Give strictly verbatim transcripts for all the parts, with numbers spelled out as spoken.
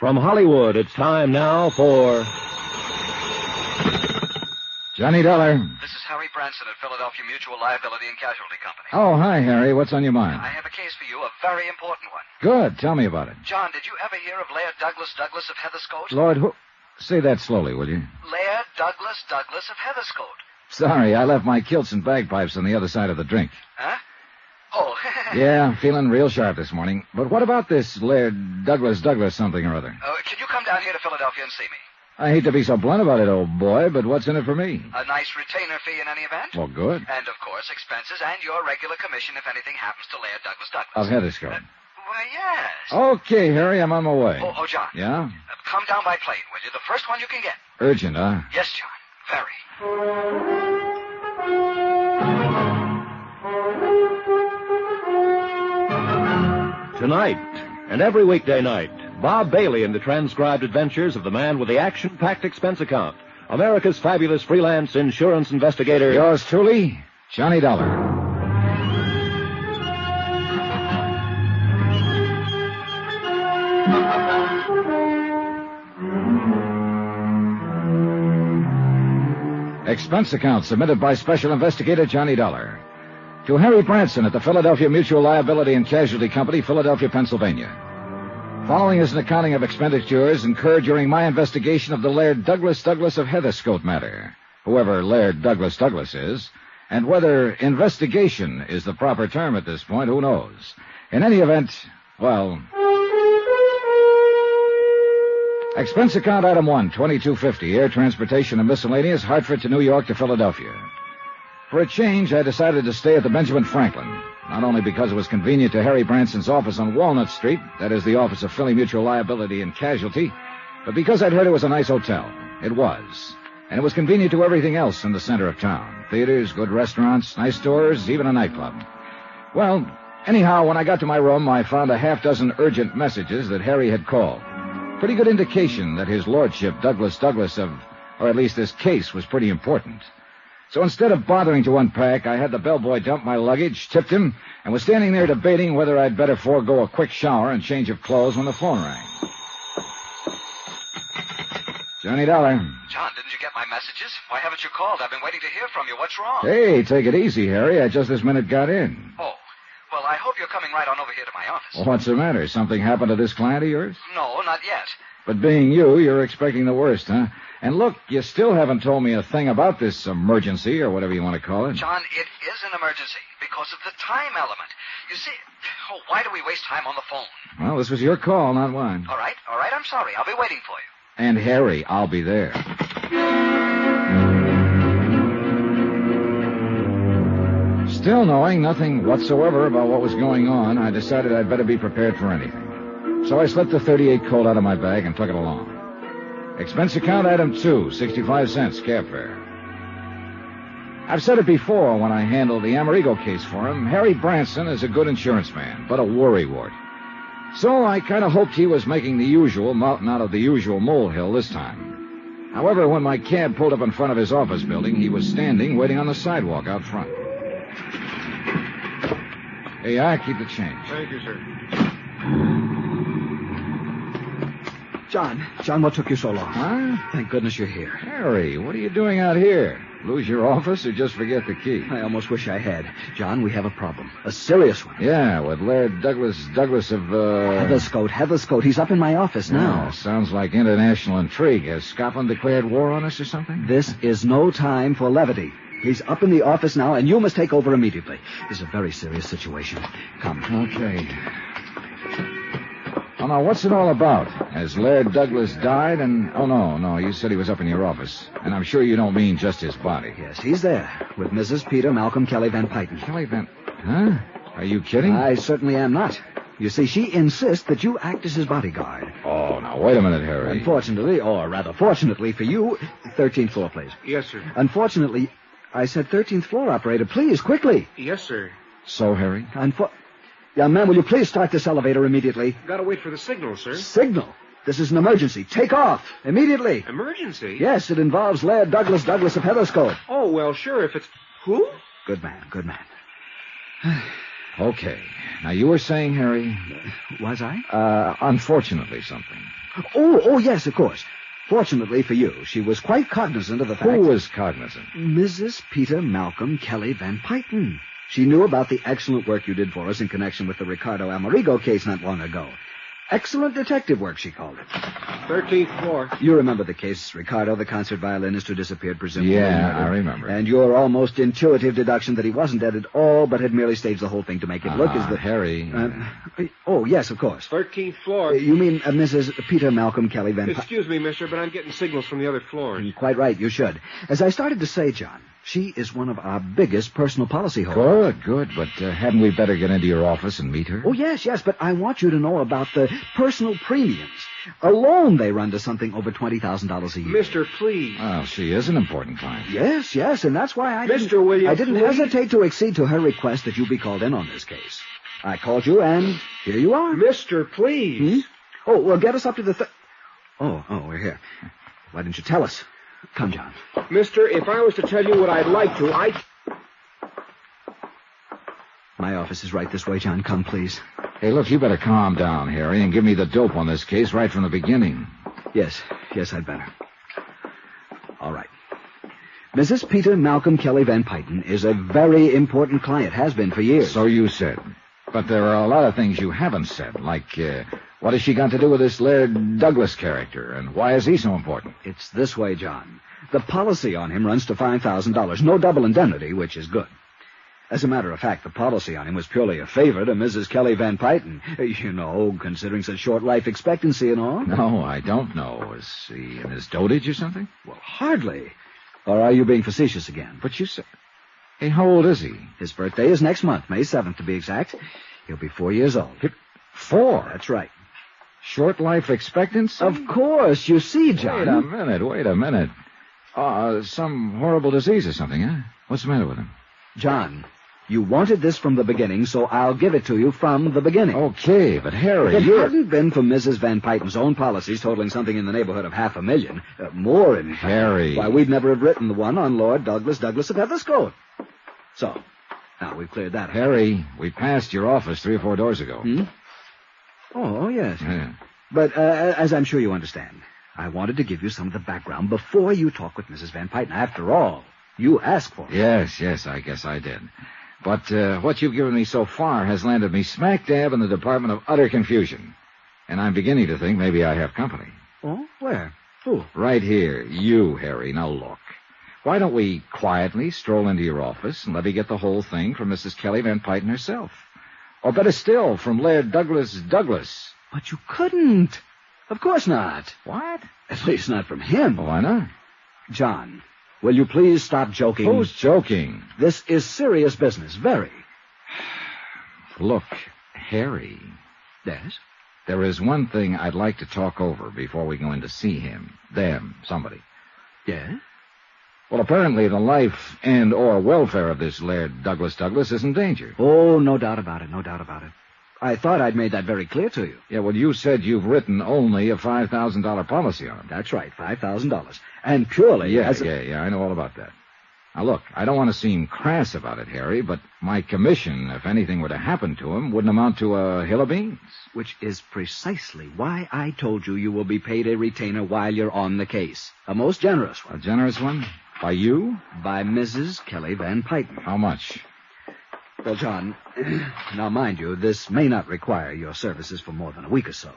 From Hollywood, it's time now for... Johnny Dollar. This is Harry Branson at Philadelphia Mutual Liability and Casualty Company. Oh, hi, Harry. What's on your mind? I have a case for you, a very important one. Good. Tell me about it. John, did you ever hear of Laird Douglas Douglas of Heatherstone? Lord, who... Say that slowly, will you? Laird Douglas Douglas of Heatherstone. Sorry, I left my kilts and bagpipes on the other side of the drink. Huh? Oh. Yeah, I'm feeling real sharp this morning. But what about this Laird Douglas Douglas something or other? Uh, can you come down here to Philadelphia and see me? I hate to be so blunt about it, old boy, but what's in it for me? A nice retainer fee in any event. Well, good. And, of course, expenses and your regular commission if anything happens to Laird Douglas Douglas. Of Heatherstone. Uh, why, yes. Okay, Harry, I'm on my way. Oh, oh John. Yeah? Uh, come down by plane, will you? The first one you can get. Urgent, huh? Yes, John. Very. Tonight, and every weekday night, Bob Bailey in the transcribed adventures of the man with the action-packed expense account. America's fabulous freelance insurance investigator. Yours truly, Johnny Dollar. Expense account submitted by Special Investigator Johnny Dollar. To Harry Branson at the Philadelphia Mutual Liability and Casualty Company, Philadelphia, Pennsylvania. Following is an accounting of expenditures incurred during my investigation of the Laird Douglas Douglas of Heatherstone matter, whoever Laird Douglas Douglas is, and whether investigation is the proper term at this point, who knows. In any event, well... Expense account item one, twenty-two fifty, air transportation and miscellaneous, Hartford to New York to Philadelphia. For a change, I decided to stay at the Benjamin Franklin, not only because it was convenient to Harry Branson's office on Walnut Street, that is the office of Philly Mutual Liability and Casualty, but because I'd heard it was a nice hotel. It was. And it was convenient to everything else in the center of town. Theaters, good restaurants, nice stores, even a nightclub. Well, anyhow, when I got to my room, I found a half dozen urgent messages that Harry had called. Pretty good indication that his lordship, Douglas Douglas of, or at least this case, was pretty important. So instead of bothering to unpack, I had the bellboy dump my luggage, tipped him, and was standing there debating whether I'd better forego a quick shower and change of clothes when the phone rang. Johnny Dollar. John, didn't you get my messages? Why haven't you called? I've been waiting to hear from you. What's wrong? Hey, take it easy, Harry. I just this minute got in. Oh. Well, I hope you're coming right on over here to my office. Well, what's the matter? Something happened to this client of yours? No, not yet. But being you, you're expecting the worst, huh? And look, you still haven't told me a thing about this emergency, or whatever you want to call it. John, it is an emergency, because of the time element. You see, oh, why do we waste time on the phone? Well, this was your call, not mine. All right, all right, I'm sorry. I'll be waiting for you. And Harry, I'll be there. Still knowing nothing whatsoever about what was going on, I decided I'd better be prepared for anything. So I slipped the thirty-eight Colt out of my bag and took it along. Expense account item two, sixty-five cents, cab fare. I've said it before when I handled the Amerigo case for him. Harry Branson is a good insurance man, but a worrywart. So I kind of hoped he was making the usual mountain out of the usual molehill this time. However, when my cab pulled up in front of his office building, he was standing, waiting on the sidewalk out front. Hey, I keep the change. Thank you, sir. John, John, what took you so long? Huh? Thank goodness you're here. Harry, what are you doing out here? Lose your office or just forget the key? I almost wish I had. John, we have a problem. A serious one. Yeah, with Laird Douglas Douglas of, uh... Heatherstone, Heatherstone. He's up in my office now. Yeah, sounds like international intrigue. Has Scotland declared war on us or something? This is no time for levity. He's up in the office now, and you must take over immediately. This is a very serious situation. Come. Okay. Oh, now, what's it all about? Has Laird Douglas died and... Oh, no, no, you said he was up in your office. And I'm sure you don't mean just his body. Yes, he's there with Missus Peter Malcolm Kelly Van Pytten. Kelly Van... Huh? Are you kidding? I certainly am not. You see, she insists that you act as his bodyguard. Oh, now, wait a minute, Harry. Unfortunately, or rather fortunately for you... thirteenth floor, please. Yes, sir. Unfortunately, I said thirteenth floor, operator. Please, quickly. Yes, sir. So, Harry? Unfortunately... Young man, will you please start this elevator immediately? Gotta wait for the signal, sir. Signal? This is an emergency. Take off. Immediately. Emergency? Yes, it involves Laird Douglas Douglas of Heatherstone. Oh, well, sure, if it's... Who? Good man, good man. Okay. Now, you were saying, Harry... Was I? Uh, unfortunately something. Oh, oh, yes, of course. Fortunately for you, she was quite cognizant of the fact... Who was cognizant? Missus Peter Malcolm Kelly Van Pytten. She knew about the excellent work you did for us in connection with the Ricardo Amerigo case not long ago. Excellent detective work, she called it. thirteenth floor. You remember the case, Ricardo, the concert violinist who disappeared, presumably. Yeah, I remember. And your almost intuitive deduction that he wasn't dead at all, but had merely staged the whole thing to make it uh, look as the... Harry... Uh, yeah. Oh, yes, of course. thirteenth floor. Uh, you mean uh, Missus Peter Malcolm Kelly Van... Excuse me, mister, but I'm getting signals from the other floors. Mm, quite right, you should. As I started to say, John, she is one of our biggest personal policy holders. Good, good, but uh, hadn't we better get into your office and meet her? Oh, yes, yes, but I want you to know about the personal premiums. Alone, they run to something over twenty thousand dollars a year. Mister, please. Well, she is an important client. Yes, yes, and that's why I didn't... Mister Williams, I didn't please. hesitate to accede to her request that you be called in on this case. I called you, and here you are. Mister, please. Hmm? Oh, well, get us up to the... Th- oh, oh, we're here. Why didn't you tell us? Come, John. Mister, if I was to tell you what I'd like to, I... My office is right this way, John. Come, please. Hey, look, you better calm down, Harry, and give me the dope on this case right from the beginning. Yes, yes, I'd better. All right. Missus Peter Malcolm Kelly Van Pytten is a very important client, has been for years. So you said. But there are a lot of things you haven't said, like... Uh... What has she got to do with this Laird Douglas character, and why is he so important? It's this way, John. The policy on him runs to five thousand dollars, no double indemnity, which is good. As a matter of fact, the policy on him was purely a favor to Missus Kelly Van Pytten. You know, considering such short life expectancy and all. No, I don't know. Is he in his dotage or something? Well, hardly. Or are you being facetious again? But you said... Hey, how old is he? His birthday is next month, May seventh, to be exact. He'll be four years old. Four? That's right. Short life expectancy? Of course. You see, John. Wait a minute. Wait a minute. Uh, some horrible disease or something, huh? What's the matter with him? John, you wanted this from the beginning, so I'll give it to you from the beginning. Okay, but Harry... If it you're... hadn't been for Missus Van Pytten's own policies totaling something in the neighborhood of half a million, uh, more in fact... Harry... Why, we'd never have written the one on Laird Douglas Douglas of Heatherstone. So, now we've cleared that up. Harry, we passed your office three or four doors ago. Hmm? Oh, yes. Yeah. But uh, as I'm sure you understand, I wanted to give you some of the background before you talk with Missus Van Pytten. After all, you asked for it. Yes, yes, I guess I did. But uh, what you've given me so far has landed me smack dab in the department of utter confusion. And I'm beginning to think maybe I have company. Oh? Where? Who? Right here. You, Harry. Now look. Why don't we quietly stroll into your office and let me get the whole thing from Missus Kelly Van Pytten herself? Or better still, from Laird Douglas Douglas. But you couldn't. Of course not. What? At least not from him. Well, why not? John, will you please stop joking? Who's joking? This is serious business, very. Look, Harry. Yes? There is one thing I'd like to talk over before we go in to see him. Them, somebody. Yeah? Well, apparently the life and or welfare of this Laird Douglas Douglas is in danger. Oh, no doubt about it, no doubt about it. I thought I'd made that very clear to you. Yeah, well, you said you've written only a five thousand dollars policy on him. That's right, five thousand dollars. And purely yeah, as a... Yeah, yeah, I know all about that. Now, look, I don't want to seem crass about it, Harry, but my commission, if anything were to happen to him, wouldn't amount to a hill of beans. Which is precisely why I told you you will be paid a retainer while you're on the case. A most generous one. A generous one? By you? By Missus Kelly Van Pytten. How much? Well, John, now mind you, this may not require your services for more than a week or so.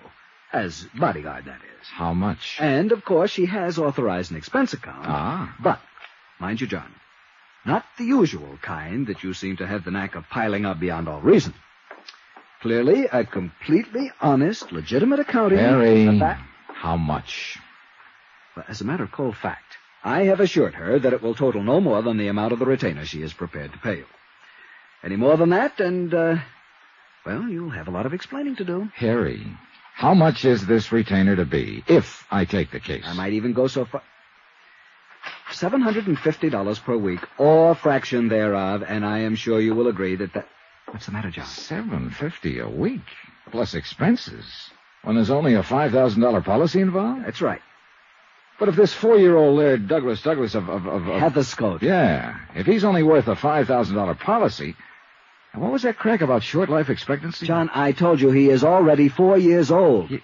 As bodyguard, that is. How much? And, of course, she has authorized an expense account. Ah. But, mind you, John, not the usual kind that you seem to have the knack of piling up beyond all reason. Clearly, a completely honest, legitimate accounting... Harry, of that... how much? Well, as a matter of cold fact... I have assured her that it will total no more than the amount of the retainer she is prepared to pay you. Any more than that, and, uh, well, you'll have a lot of explaining to do. Harry, how much is this retainer to be, if I take the case? I might even go so far... seven hundred fifty dollars per week, or fraction thereof, and I am sure you will agree that that... What's the matter, John? seven hundred fifty dollars a week, plus expenses, when there's only a five thousand dollars policy involved? That's right. But if this four-year-old Laird Douglas Douglas of... of, of, of Heatherstone. Yeah. If he's only worth a five thousand dollars policy... What was that crack about short life expectancy? John, I told you he is already four years old. He,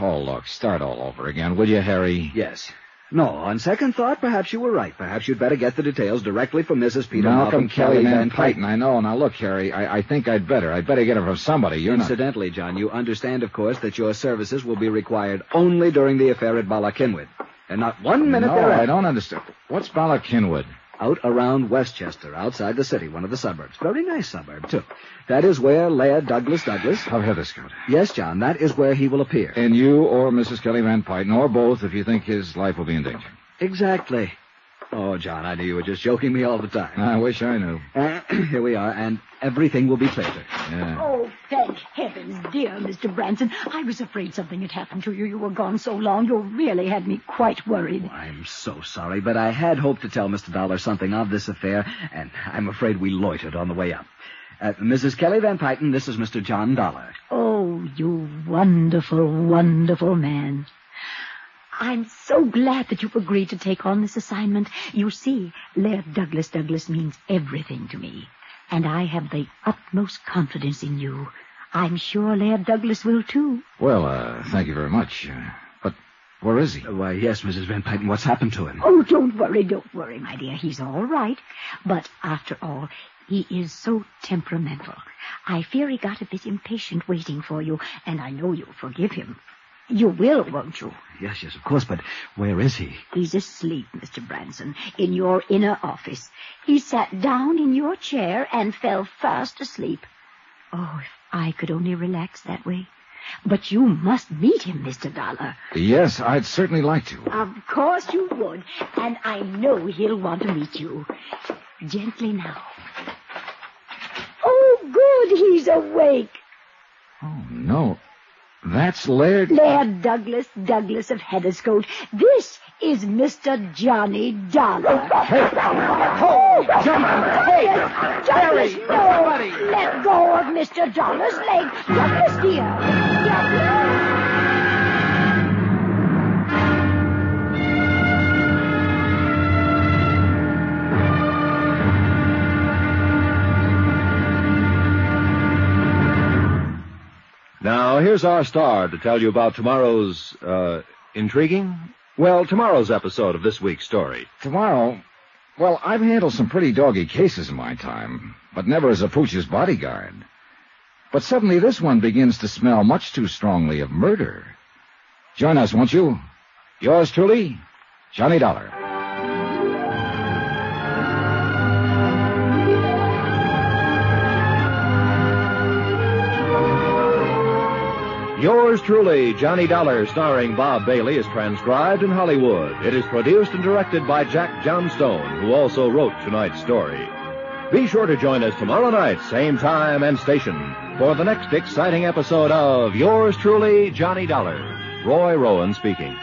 Oh, look, start all over again, will you, Harry? Yes. No, on second thought, perhaps you were right. Perhaps you'd better get the details directly from Missus Peter Malcolm, Malcolm Kelly Van Pytten. I know. Now, look, Harry, I, I think I'd better. I'd better get it from somebody. You're Incidentally, not... John, you understand, of course, that your services will be required only during the affair at Bala Cynwyd. And not one minute no, thereafter. No, I don't understand. What's Bala Cynwyd? Out around Westchester, outside the city, one of the suburbs. Very nice suburb, too. That is where Laird Douglas Douglas... Of Heatherstone. Yes, John, that is where he will appear. And you or Missus Kelly Van Pytten, or both, if you think his life will be in danger. Exactly. Oh, John, I knew you were just joking me all the time. I wish I knew. Uh, here we are, and everything will be clearer. Yeah. Oh, thank heavens, dear Mister Branson. I was afraid something had happened to you. You were gone so long, you really had me quite worried. Oh, I'm so sorry, but I had hoped to tell Mister Dollar something of this affair, and I'm afraid we loitered on the way up. Uh, Missus Kelly Van Pytten, this is Mister John Dollar. Oh, you wonderful, wonderful man. I'm so glad that you've agreed to take on this assignment. You see, Laird Douglas Douglas means everything to me. And I have the utmost confidence in you. I'm sure Laird Douglas will, too. Well, uh, thank you very much. Uh, but where is he? Uh, why, yes, Missus Van Pytten, what's happened to him? Oh, don't worry, don't worry, my dear. He's all right. But after all, he is so temperamental. I fear he got a bit impatient waiting for you, and I know you'll forgive him. You will, won't you? Yes, yes, of course, but where is he? He's asleep, Mister Branson, in your inner office. He sat down in your chair and fell fast asleep. Oh, if I could only relax that way. But you must meet him, Mister Dollar. Yes, I'd certainly like to. Of course you would, and I know he'll want to meet you. Gently now. Oh, good, he's awake. Oh, no. That's Laird... Laird Douglas Douglas of Heatherstone. This is Mister Johnny Dollar. Hey! Hold! Jump! Hey! Douglas, no! Somebody. Let go of Mister Dollar's leg. Douglas, dear. Now, here's our star to tell you about tomorrow's, uh, intriguing? Well, tomorrow's episode of this week's story. Tomorrow? Well, I've handled some pretty doggy cases in my time, but never as a pooch's bodyguard. But suddenly this one begins to smell much too strongly of murder. Join us, won't you? Yours truly, Johnny Dollar. Yours truly, Johnny Dollar, starring Bob Bailey, is transcribed in Hollywood. It is produced and directed by Jack Johnstone, who also wrote tonight's story. Be sure to join us tomorrow night, same time and station, for the next exciting episode of Yours truly, Johnny Dollar. Roy Rowan speaking.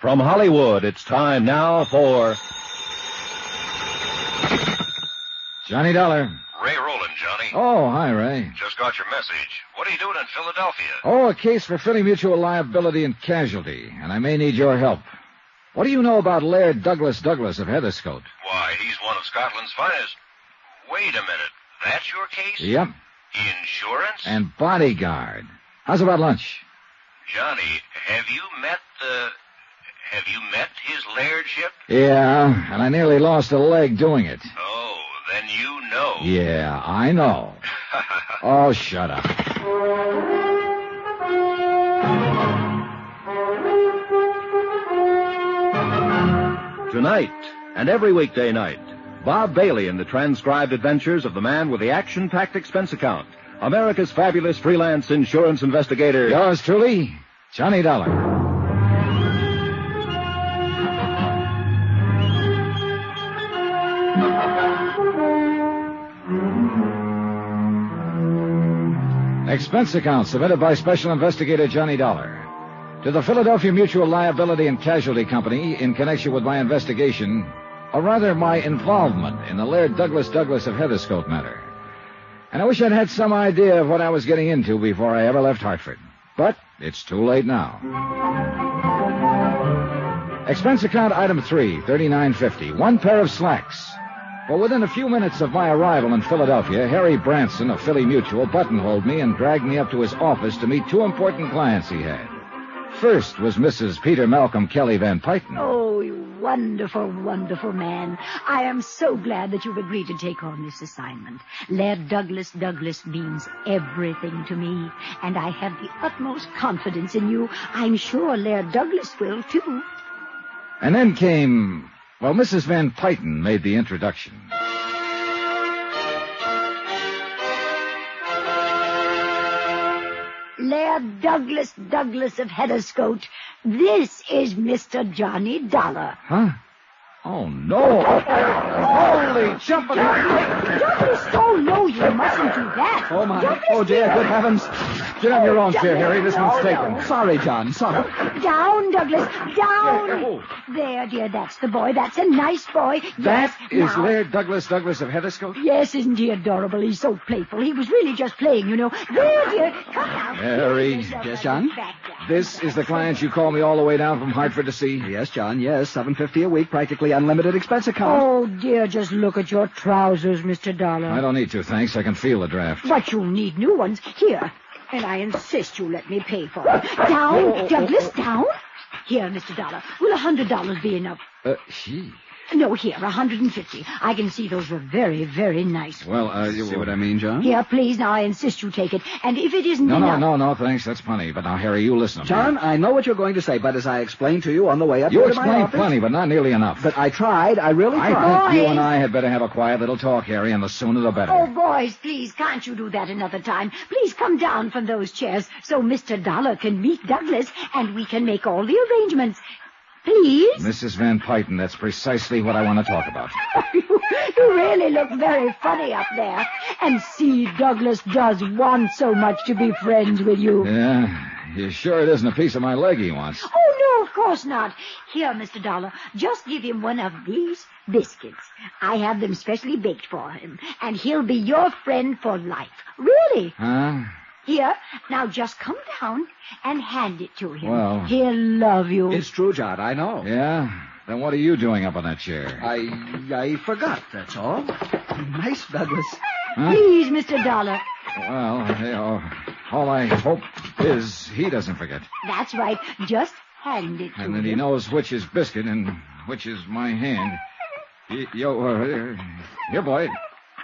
From Hollywood, it's time now for... Johnny Dollar. Ray Rowland, Johnny. Johnny. Oh, hi, Ray. Just got your message. What are you doing in Philadelphia? Oh, a case for Philly Mutual Liability and Casualty, and I may need your help. What do you know about Laird Douglas Douglas of Heatherstone? Why, he's one of Scotland's finest. Wait a minute. That's your case? Yep. Insurance? And bodyguard. How's about lunch? Johnny, have you met the... Have you met his lairdship? Yeah, and I nearly lost a leg doing it. Oh, then you know. Yeah, I know. Oh, shut up. Tonight, and every weekday night, Bob Bailey in the transcribed adventures of the man with the action-packed expense account. America's fabulous freelance insurance investigator. Yours truly, Johnny Dollar. Expense account submitted by Special Investigator Johnny Dollar to the Philadelphia Mutual Liability and Casualty Company in connection with my investigation, or rather my involvement in the Laird Douglas Douglas of Heatherstone matter. And I wish I'd had some idea of what I was getting into before I ever left Hartford. But it's too late now. Expense account item three, thirty-nine fifty, one pair of slacks. Well, within a few minutes of my arrival in Philadelphia, Harry Branson of Philly Mutual buttonholed me and dragged me up to his office to meet two important clients he had. First was Missus Peter Malcolm Kelly Van Pytten. Oh, you wonderful, wonderful man. I am so glad that you've agreed to take on this assignment. Laird Douglas Douglas means everything to me, and I have the utmost confidence in you. I'm sure Laird Douglas will, too. And then came... Well, Missus Van Pytten made the introduction. Laird Douglas Douglas of Heatherstone, this is Mister Johnny Dollar. Huh? Oh, no. Holy jumping. Don't be so low. You mustn't do that. Oh, my. Douglas, oh, dear. Good heavens. Get on your own chair, Harry. This one's taken. Sorry, John. Sorry. Down, Douglas. Down. There, dear. That's the boy. That's a nice boy. That yes, is now. Laird Douglas Douglas of Heatherstone? Yes, isn't he adorable? He's so playful. He was really just playing, you know. There, dear. Come out. Harry. Yes, John? This is the client you called me all the way down from Hartford to see? Yes, John. Yes. seven dollars and fifty cents a week, practically unlimited expense account. Oh, dear, just look at your trousers, Mister Dollar. I don't need to, thanks. I can feel the draft. But you'll need new ones. Here. And I insist you let me pay for them. Down, oh, oh, Douglas, oh, oh. Down. Here, Mister Dollar. Will a hundred dollars be enough? Uh, she... No, here, a hundred and fifty. I can see those were very, very nice. Well, uh, you see what I mean, John? Here, please, now, I insist you take it. And if it isn't No, enough... no, no, no, thanks, that's plenty. But now, Harry, you listen to me. John, I know what you're going to say, but as I explained to you on the way up you here to my office... You explained plenty, but not nearly enough. But I tried, I really I tried. I think you and I had better have a quiet little talk, Harry, and the sooner the better. Oh, boys, please, can't you do that another time? Please come down from those chairs so Mister Dollar can meet Douglas and we can make all the arrangements... Please? Missus Van Pytten, that's precisely what I want to talk about. you, you really look very funny up there. And see, Douglas does want so much to be friends with you. Yeah, you're sure it isn't a piece of my leg he wants? Oh, no, of course not. Here, Mister Dollar, just give him one of these biscuits. I have them specially baked for him. And he'll be your friend for life. Really? Huh? Here, now just come down and hand it to him. Well... He'll love you. It's true, John, I know. Yeah? Then what are you doing up on that chair? I... I forgot, that's all. Nice, Douglas. Huh? Please, Mister Dollar. Well, you know, all I hope is he doesn't forget. That's right. Just hand it to him. And then him. He knows which is biscuit and which is my hand. He, yo, uh, here, boy.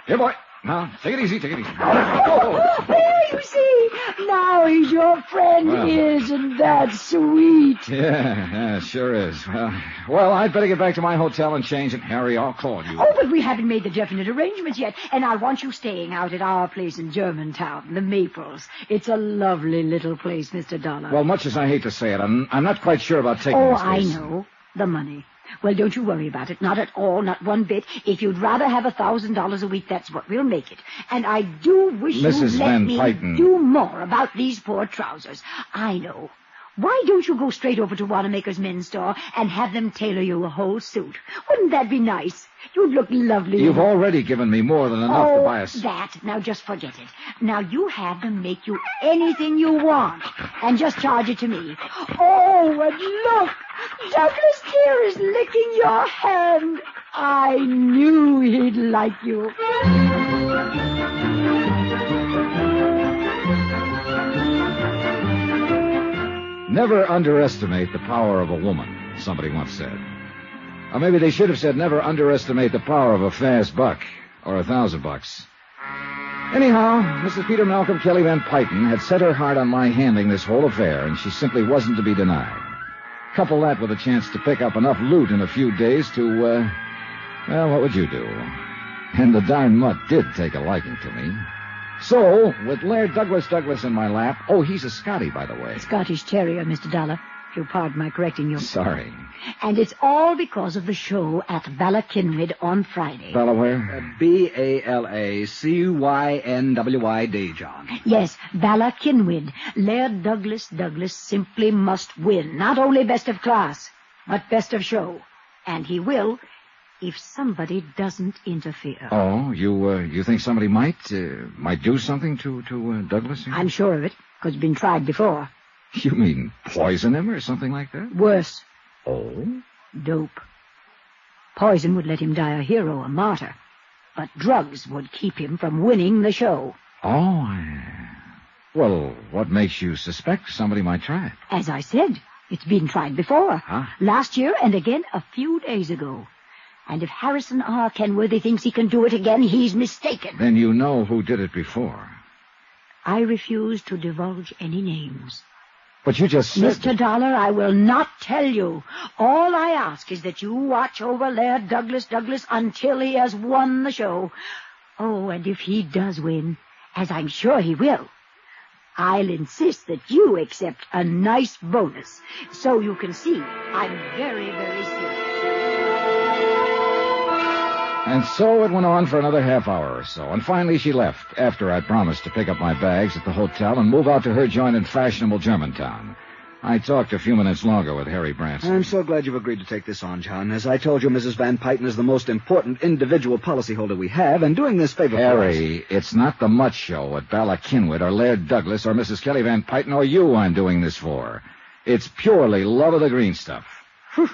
Here, boy. Now, take it easy, take it easy. Oh, there you see. Now he's your friend, well, isn't that sweet? Yeah, yeah, sure is. Well, well, I'd better get back to my hotel and change it. Harry, I'll call you. Oh, but we haven't made the definite arrangements yet, and I want you staying out at our place in Germantown, the Maples. It's a lovely little place, Mister Dollar. Well, much as I hate to say it, I'm, I'm not quite sure about taking oh, this place. Oh, I know. The money. Well, don't you worry about it. Not at all, not one bit. If you'd rather have a thousand dollars a week, that's what we'll make it. And I do wish you'd let me do more about these poor trousers. I know. Why don't you go straight over to Wanamaker's men's store and have them tailor you a whole suit? Wouldn't that be nice? You'd look lovely. You've already given me more than enough oh, to buy a suit. That. Now just forget it. Now you have them make you anything you want and just charge it to me. Oh, and look! Douglas here is licking your hand. I knew he'd like you. Never underestimate the power of a woman, somebody once said. Or maybe they should have said never underestimate the power of a fast buck or a thousand bucks. Anyhow, Missus Peter Malcolm Kelly Van Pytten had set her heart on my handling this whole affair, and she simply wasn't to be denied. Couple that with a chance to pick up enough loot in a few days to, uh, well, what would you do? And the darn mutt did take a liking to me. So, with Laird Douglas Douglas in my lap... Oh, he's a Scottie, by the way. Scottish terrier, Mister Dollar. If you'll pardon my correcting you. Sorry. And it's all because of the show at Bala Cynwyd on Friday. Bala where? Uh, B A L A C Y N W Y D, John. Yes, Bala Cynwyd. Laird Douglas Douglas simply must win. Not only best of class, but best of show. And he will... if somebody doesn't interfere. Oh, you uh, you think somebody might uh, might do something to to uh, Douglas? Here? I'm sure of it, because it's been tried before. You mean poison him or something like that? Worse. Oh? Dope. Poison would let him die a hero, a martyr. But drugs would keep him from winning the show. Oh, I... Well, what makes you suspect somebody might try it? As I said, it's been tried before. Huh? Last year and again a few days ago. And if Harrison R. Kenworthy thinks he can do it again, he's mistaken. Then you know who did it before. I refuse to divulge any names. But you just said... Mister Dollar, I will not tell you. All I ask is that you watch over Laird Douglas Douglas until he has won the show. Oh, and if he does win, as I'm sure he will, I'll insist that you accept a nice bonus. So you can see I'm very, very serious. And so it went on for another half hour or so, and finally she left, after I promised to pick up my bags at the hotel and move out to her joint in fashionable Germantown. I talked a few minutes longer with Harry Branson. I'm so glad you've agreed to take this on, John. As I told you, Missus Van Pytten is the most important individual policyholder we have, and doing this favor Harry, for Harry, it's not the Mutt Show at Bala Cynwyd or Laird Douglas or Missus Kelly Van Pytten or you I'm doing this for. It's purely love of the green stuff. Whew.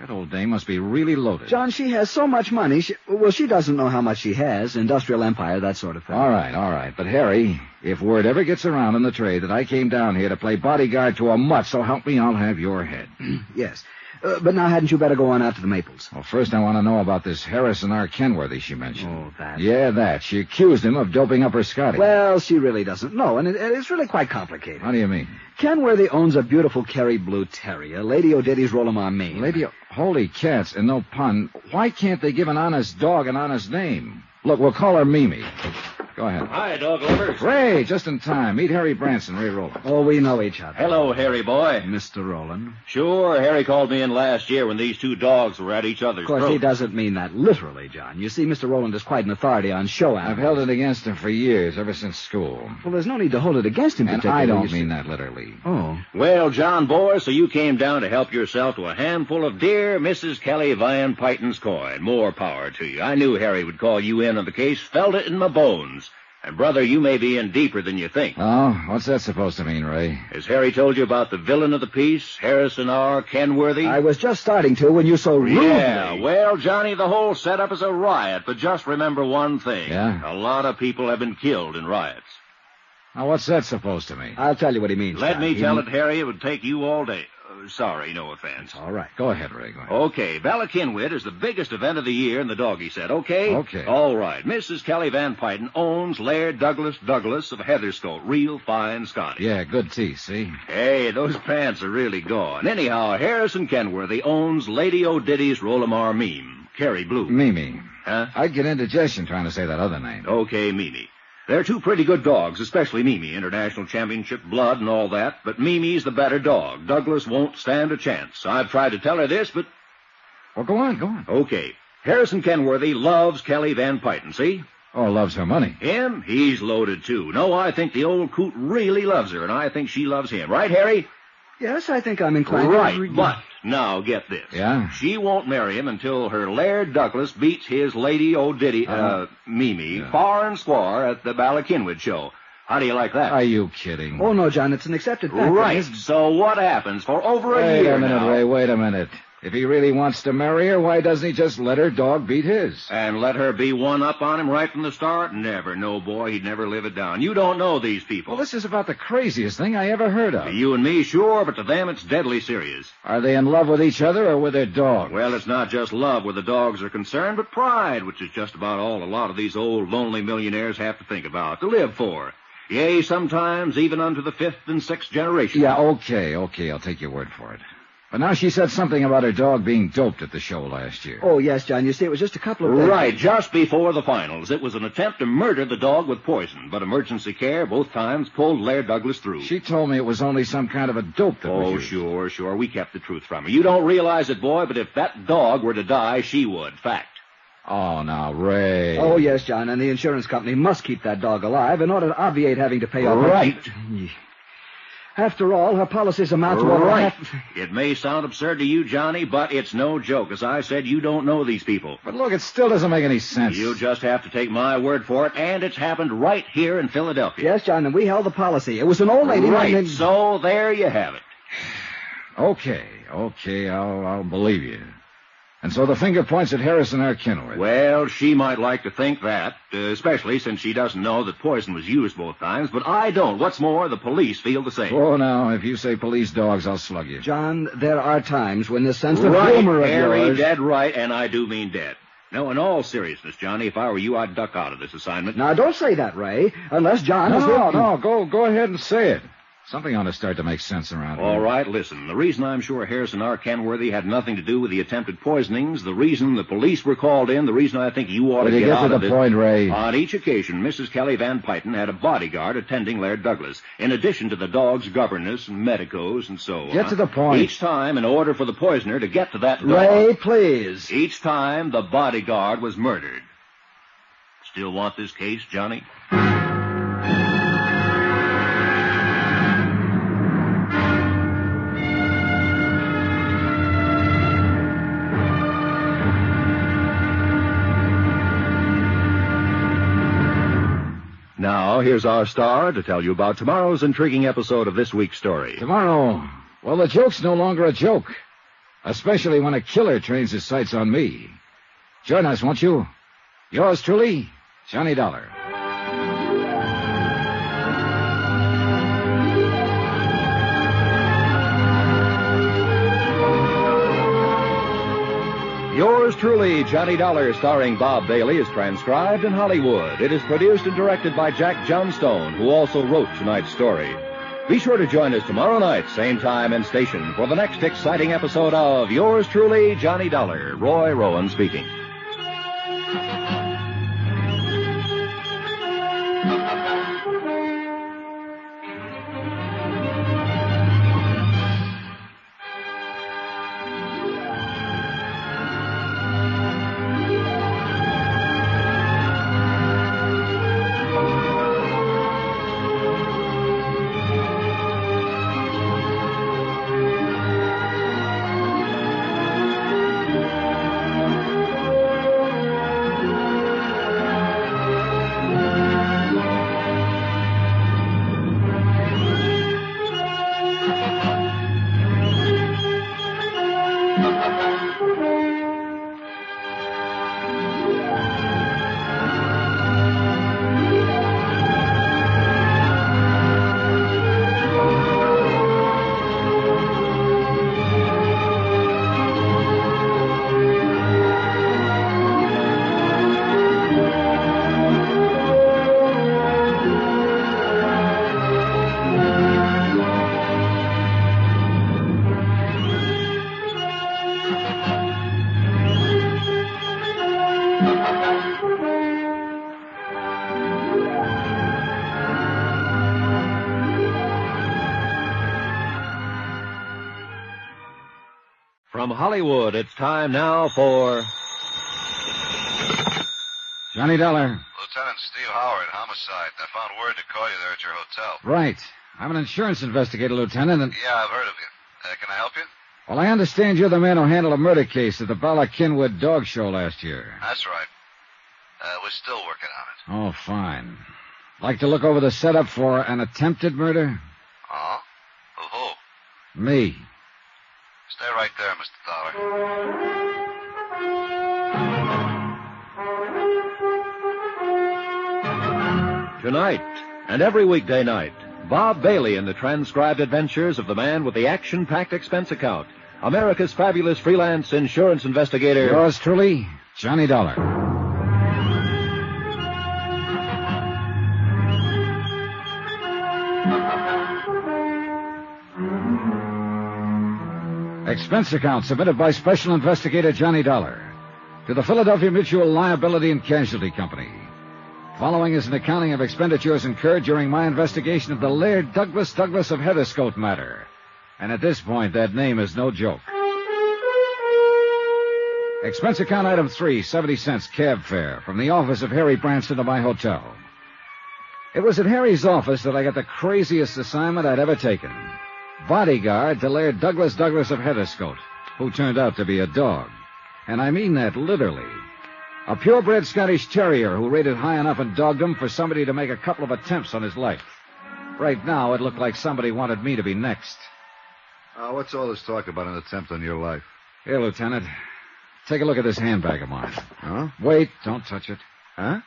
That old dame must be really loaded. John, she has so much money. She, well, she doesn't know how much she has. Industrial empire, that sort of thing. All right, all right. But, Harry, if word ever gets around in the trade that I came down here to play bodyguard to a mutt, so help me, I'll have your head. Yes. Uh, but now, hadn't you better go on out to the Maples? Well, first I want to know about this Harrison R. Kenworthy she mentioned. Oh, that. Yeah, that. She accused him of doping up her Scotty. Well, she really doesn't know, and it, it's really quite complicated. How do you mean? Kenworthy owns a beautiful Kerry Blue Terrier, Lady Odette's Rollamar Mimi. Lady O... Holy cats, and no pun. Why can't they give an honest dog an honest name? Look, we'll call her Mimi. Go ahead. Hi, dog lovers. Ray, just in time. Meet Harry Branson, Ray Rowland. Oh, we know each other. Hello, Harry boy. Mister Rowland. Sure, Harry called me in last year when these two dogs were at each other's throats. Of course, throats. He doesn't mean that literally, John. You see, Mister Rowland is quite an authority on show animals. I've held it against him for years, ever since school. Well, there's no need to hold it against him. And I don't mean that literally. Oh. Well, John boy, so you came down to help yourself to a handful of dear Missus Kelly Van Pytten's coin. More power to you. I knew Harry would call you in on the case. Felt it in my bones. And, brother, you may be in deeper than you think. Oh, what's that supposed to mean, Ray? Has Harry told you about the villain of the piece, Harrison R. Kenworthy? I was just starting to when you so rudely... Yeah, well, Johnny, the whole setup is a riot, but just remember one thing. Yeah? A lot of people have been killed in riots. Now, what's that supposed to mean? I'll tell you what he means. Let John. me he tell mean... it, Harry. It would take you all day. Sorry, no offense. All right. Go ahead, Ray. Go ahead. Okay. Bala Cynwyd is the biggest event of the year in the doggy set, okay? Okay. All right. Missus Kelly Van Pytten owns Laird Douglas Douglas of Heatherstone. Real fine Scotty. Yeah, good tea, see? Hey, those pants are really gone. Anyhow, Harrison Kenworthy owns Lady Odette's Rollamar Meme, Kerry Blue. Mimi. Huh? I'd get indigestion trying to say that other name. Okay, Mimi. They're two pretty good dogs, especially Mimi, international championship blood and all that, but Mimi's the better dog. Douglas won't stand a chance. I've tried to tell her this, but... Well, go on, go on. Okay. Harrison Kenworthy loves Kelly Van Pytten, see? Oh, loves her money. Him? He's loaded, too. No, I think the old coot really loves her, and I think she loves him. Right, Harry? Yes, I think I'm inclined right, to... Right, but now get this. Yeah? She won't marry him until her Laird Douglas beats his Lady Odette, uh, uh, Mimi, yeah. far and square at the Bala Cynwyd show. How do you like that? Are you kidding? Oh, no, John, it's an accepted fact. Right, so what happens for over a year now? Wait a minute, Ray, wait a minute. If he really wants to marry her, why doesn't he just let her dog beat his? And let her be one up on him right from the start? Never. No, boy, he'd never live it down. You don't know these people. Well, this is about the craziest thing I ever heard of. To you and me, sure, but to them it's deadly serious. Are they in love with each other or with their dogs? Well, it's not just love where the dogs are concerned, but pride, which is just about all a lot of these old lonely millionaires have to think about, to live for. Yea, sometimes even unto the fifth and sixth generation. Yeah, okay, okay, I'll take your word for it. But now she said something about her dog being doped at the show last year. Oh, yes, John. You see, it was just a couple of days. Right, just before the finals. It was an attempt to murder the dog with poison, but emergency care both times pulled Laird Douglas through. She told me it was only some kind of a dope that was used. Oh, sure, sure. We kept the truth from her. You don't realize it, boy, but if that dog were to die, she would. Fact. Oh, now, Ray. Oh, yes, John, and the insurance company must keep that dog alive in order to obviate having to pay off. Right. Her... After all, her policies amount to... Right. Half... It may sound absurd to you, Johnny, but it's no joke. As I said, you don't know these people. But look, it still doesn't make any sense. You just have to take my word for it, and it's happened right here in Philadelphia. Yes, John, and we held the policy. It was an old lady... Right, and... so there you have it. Okay, okay, I'll, I'll believe you. And so the finger points at Harrison R. Kenworthy. Well, she might like to think that, uh, especially since she doesn't know that poison was used both times, but I don't. What's more, the police feel the same. Oh, now, if you say police dogs, I'll slug you. John, there are times when this sense of right, humor of Harry, yours... dead right, and I do mean dead. No, in all seriousness, Johnny, if I were you, I'd duck out of this assignment. Now, don't say that, Ray, unless John... No, is no, no, go, go ahead and say it. Something ought to start to make sense around here. All right, listen. The reason I'm sure Harrison R. Kenworthy had nothing to do with the attempted poisonings, the reason the police were called in, the reason I think you ought to get out of it... Will you get to the point, Ray? On each occasion, Missus Kelly Van Pytten had a bodyguard attending Laird Douglas, in addition to the dog's governess and medicos and so on. Get to the point. Each time, in order for the poisoner to get to that dog... Ray, please. Each time, the bodyguard was murdered. Still want this case, Johnny? Now, here's our star to tell you about tomorrow's intriguing episode of this week's story. Tomorrow, well, the joke's no longer a joke, especially when a killer trains his sights on me. Join us, won't you? Yours truly, Johnny Dollar. Yours truly, Johnny Dollar, starring Bob Bailey, is transcribed in Hollywood. It is produced and directed by Jack Johnstone, who also wrote tonight's story. Be sure to join us tomorrow night, same time and station, for the next exciting episode of Yours truly, Johnny Dollar. Roy Rowan speaking. From Hollywood, it's time now for... Johnny Dollar. Lieutenant Steve Howard, homicide. I found word to call you there at your hotel. Right. I'm an insurance investigator, Lieutenant, and... Yeah, I've heard of you. Uh, can I help you? Well, I understand you're the man who handled a murder case at the Bala Cynwyd dog show last year. That's right. Uh, we're still working on it. Oh, fine. Like to look over the setup for an attempted murder? Uh-huh. Of who? Me. Stay right there, Mister Dollar. Tonight, and every weekday night, Bob Bailey in the transcribed adventures of the man with the action-packed expense account. America's fabulous freelance insurance investigator. Yours truly, Johnny Dollar. Expense account submitted by Special Investigator Johnny Dollar to the Philadelphia Mutual Liability and Casualty Company. Following is an accounting of expenditures incurred during my investigation of the Laird Douglas Douglas of Heatherstone matter. And at this point, that name is no joke. Expense account item three, seventy cents cab fare from the office of Harry Branson to my hotel. It was at Harry's office that I got the craziest assignment I'd ever taken. Bodyguard to Laird Douglas Douglas of Heatherstone, who turned out to be a dog. And I mean that literally. A purebred Scottish terrier who rated high enough in dogdom for somebody to make a couple of attempts on his life. Right now, it looked like somebody wanted me to be next. Uh, what's all this talk about an attempt on your life? Here, Lieutenant. Take a look at this handbag of mine. Huh? Wait, don't touch it. Huh?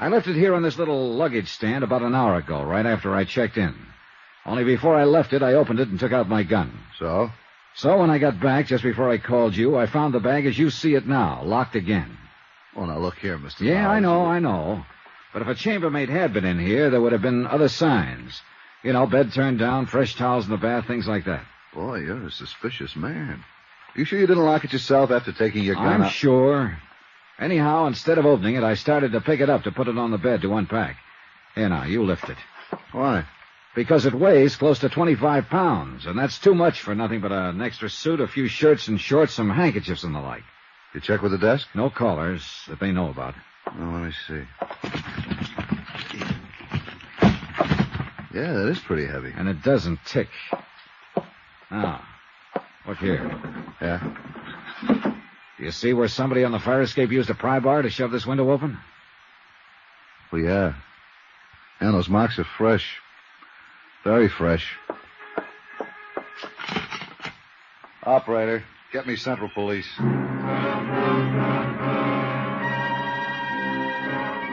I left it here on this little luggage stand about an hour ago, right after I checked in. Only before I left it, I opened it and took out my gun. So? So when I got back, just before I called you, I found the bag as you see it now, locked again. Well, now, look here, Mister Yeah, Miles. I know, I know. But if a chambermaid had been in here, there would have been other signs. You know, bed turned down, fresh towels in the bath, things like that. Boy, you're a suspicious man. You sure you didn't lock it yourself after taking your gun I'm out? Sure. Anyhow, instead of opening it, I started to pick it up to put it on the bed to unpack. Here, now, you lift it. Why? Because it weighs close to twenty-five pounds, and that's too much for nothing but an extra suit, a few shirts and shorts, some handkerchiefs and the like. You check with the desk? No callers that they know about. Well, let me see. Yeah, that is pretty heavy. And it doesn't tick. Now, look here. Yeah? You see where somebody on the fire escape used a pry bar to shove this window open? Well, yeah. And those marks are fresh. Very fresh. Operator, get me Central Police.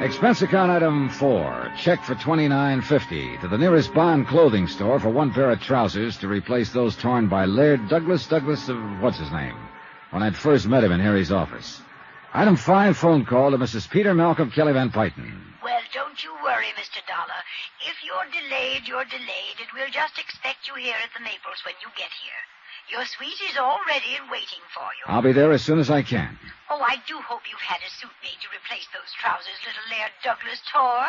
Expense account item four, check for twenty-nine fifty to the nearest Bond clothing store for one pair of trousers to replace those torn by Laird Douglas Douglas of what's-his-name when I'd first met him in Harry's office. Item five, phone call to Missus Peter Malcolm Kelly Van Pytten. Well, don't you worry, Mister Dollar. If you're delayed, you're delayed, and we'll just expect you here at the Maples when you get here. Your suite is all ready and waiting for you. I'll be there as soon as I can. Oh, I do hope you've had a suit made to replace those trousers little Laird Douglas tore.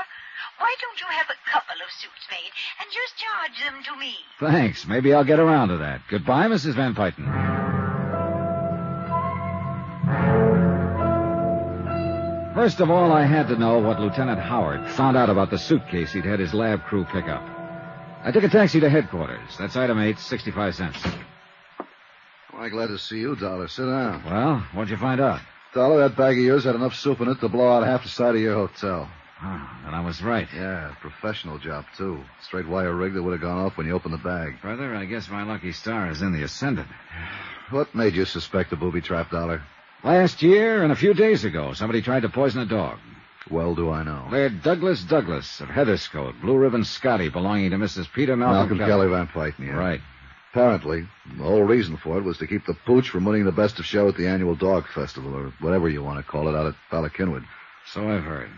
Why don't you have a couple of suits made and just charge them to me? Thanks. Maybe I'll get around to that. Goodbye, Missus Van Pytten. First of all, I had to know what Lieutenant Howard found out about the suitcase he'd had his lab crew pick up. I took a taxi to headquarters. That's item eight, sixty-five cents. I'm glad to see you, Dollar. Sit down. Well, what'd you find out? Dollar, that bag of yours had enough soup in it to blow out half the side of your hotel. Ah, and I was right. Yeah, professional job, too. Straight wire rig that would have gone off when you opened the bag. Brother, I guess my lucky star is in the ascendant. What made you suspect the booby trap, Dollar? Last year and a few days ago, somebody tried to poison a dog. Well do I know. Laird Douglas Douglas of Heatherstone, Blue Ribbon Scotty, belonging to Missus Peter Malcolm, Malcolm Kelly. Kelly Van Pytten, yeah. Right. Apparently, the whole reason for it was to keep the pooch from winning the best of show at the annual dog festival, or whatever you want to call it, out at Bala Cynwyd. So I've heard.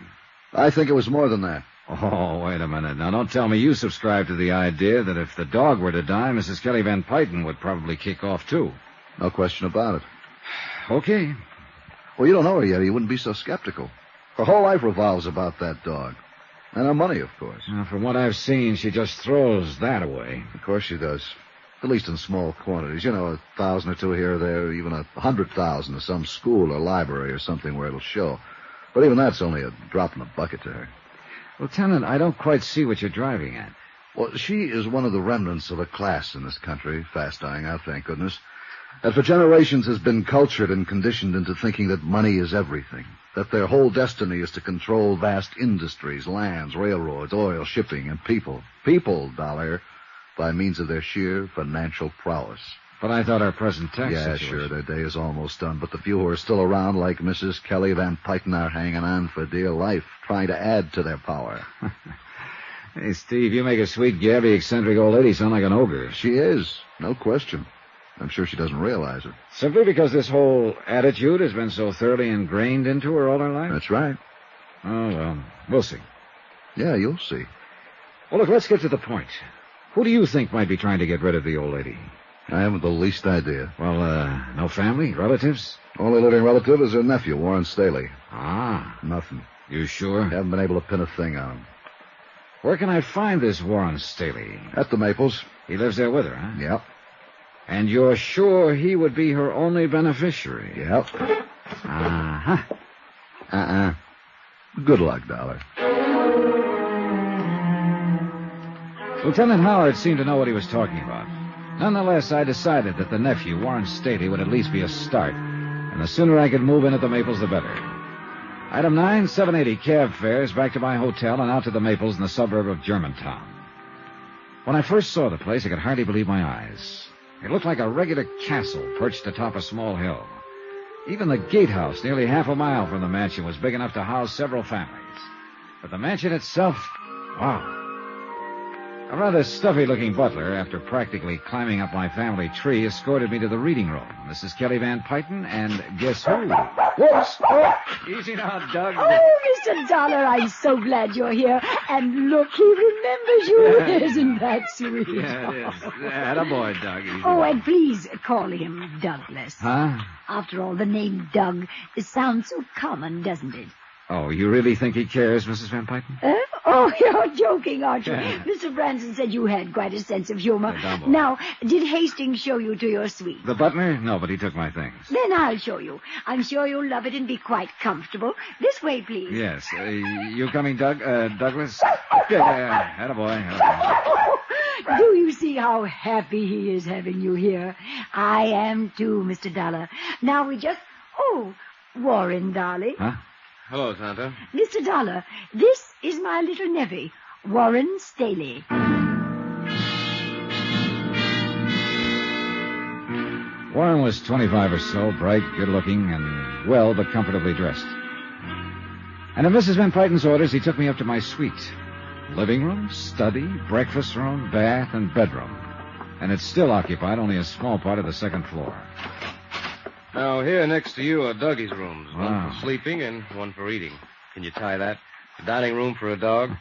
I think it was more than that. Oh, wait a minute. Now, don't tell me you subscribe to the idea that if the dog were to die, Missus Kelly Van Pytten would probably kick off, too. No question about it. Okay. Well, you don't know her yet. You wouldn't be so skeptical. Her whole life revolves about that dog. And her money, of course. Now, from what I've seen, she just throws that away. Of course she does. At least in small quantities. You know, a thousand or two here or there, even a hundred thousand to some school or library or something where it'll show. But even that's only a drop in the bucket to her. Lieutenant, I don't quite see what you're driving at. Well, she is one of the remnants of a class in this country, fast dying out, thank goodness, that for generations has been cultured and conditioned into thinking that money is everything, that their whole destiny is to control vast industries, lands, railroads, oil, shipping, and people. People, Dollar, by means of their sheer financial prowess. But I thought our present tax Yeah, situation. Sure, their day is almost done, but the few who are still around, like Missus Kelly Van Pytten, are hanging on for dear life, trying to add to their power. Hey, Steve, you make a sweet, gabby, eccentric old lady sound like an ogre. She is, no question. I'm sure she doesn't realize it. Simply because this whole attitude has been so thoroughly ingrained into her all her life? That's right. Oh, well, we'll see. Yeah, you'll see. Well, look, let's get to the point. Who do you think might be trying to get rid of the old lady? I haven't the least idea. Well, uh, no family? Relatives? Only living relative is her nephew, Warren Staley. Ah. Nothing. You sure? I haven't been able to pin a thing on him. Where can I find this Warren Staley? At the Maples. He lives there with her, huh? Yep. And you're sure he would be her only beneficiary? Yep. Uh-huh. Uh-uh. Good luck, Dollar. Lieutenant Howard seemed to know what he was talking about. Nonetheless, I decided that the nephew, Warren Staley, would at least be a start, and the sooner I could move in at the Maples, the better. Item nine, seven eighty cab fares back to my hotel and out to the Maples in the suburb of Germantown. When I first saw the place, I could hardly believe my eyes. It looked like a regular castle perched atop a small hill. Even the gatehouse, nearly half a mile from the mansion, was big enough to house several families. But the mansion itself, wow. A rather stuffy-looking butler, after practically climbing up my family tree, escorted me to the reading room. Missus Kelly Van Pytten, and guess who? Whoops! Oh, easy now, Doug. Oh, Mister Dollar, I'm so glad you're here. And look, he remembers you. Yeah. Isn't that sweet? Yeah, it is. Yeah, attaboy, Doug. Oh, and please call him Douglas. Huh? After all, the name Doug sounds so common, doesn't it? Oh, you really think he cares, Missus Van Pytten? Uh, oh, you're joking, aren't you? Yeah. Mister Branson said you had quite a sense of humor. Yeah, now, did Hastings show you to your suite? The butler? No, but he took my things. Then I'll show you. I'm sure you'll love it and be quite comfortable. This way, please. Yes. Uh, you coming, Doug? Uh, Douglas? Yeah, attaboy. Do you see how happy he is having you here? I am, too, Mister Dollar. Now we just... Oh, Warren, darling. Huh? Hello, Santa. Mister Dollar, this is my little nevy, Warren Staley. Warren was twenty-five or so, bright, good-looking, and well but comfortably dressed. And at Missus Van Pytten's orders, he took me up to my suite. Living room, study, breakfast room, bath, and bedroom. And it still occupied only a small part of the second floor. Now, here next to you are Dougie's rooms. One wow. for sleeping and one for eating. Can you tie that? The dining room for a dog.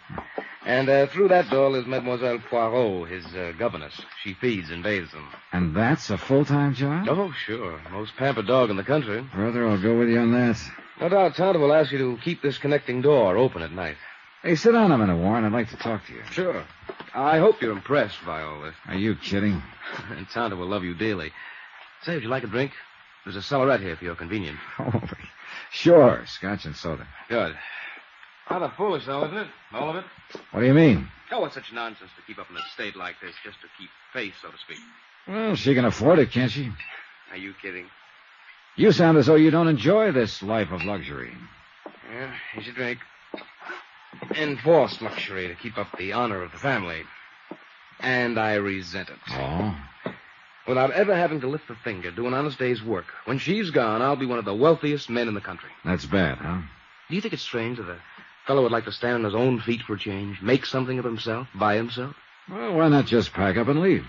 And uh, through that door is Mademoiselle Poirot, his uh, governess. She feeds and bathes them. And that's a full-time job? Oh, sure. Most pampered dog in the country. Brother, I'll go with you on that. No doubt Tonto will ask you to keep this connecting door open at night. Hey, sit down a minute, Warren. I'd like to talk to you. Sure. I hope you're impressed by all this. Are you kidding? And Tonto will love you dearly. Say, would you like a drink? There's a cellarette here for your convenience. Oh, sure. Scotch and soda. Good. Rather foolish, though, isn't it? All of it? What do you mean? Oh, it's such nonsense to keep up in a state like this just to keep face, so to speak. Well, she can afford it, can't she? Are you kidding? You sound as though you don't enjoy this life of luxury. Yeah, here's your drink. Enforced luxury to keep up the honor of the family. And I resent it. Oh. Without ever having to lift a finger, do an honest day's work. When she's gone, I'll be one of the wealthiest men in the country. That's bad, huh? Do you think it's strange that a fellow would like to stand on his own feet for a change, make something of himself, by himself? Well, why not just pack up and leave?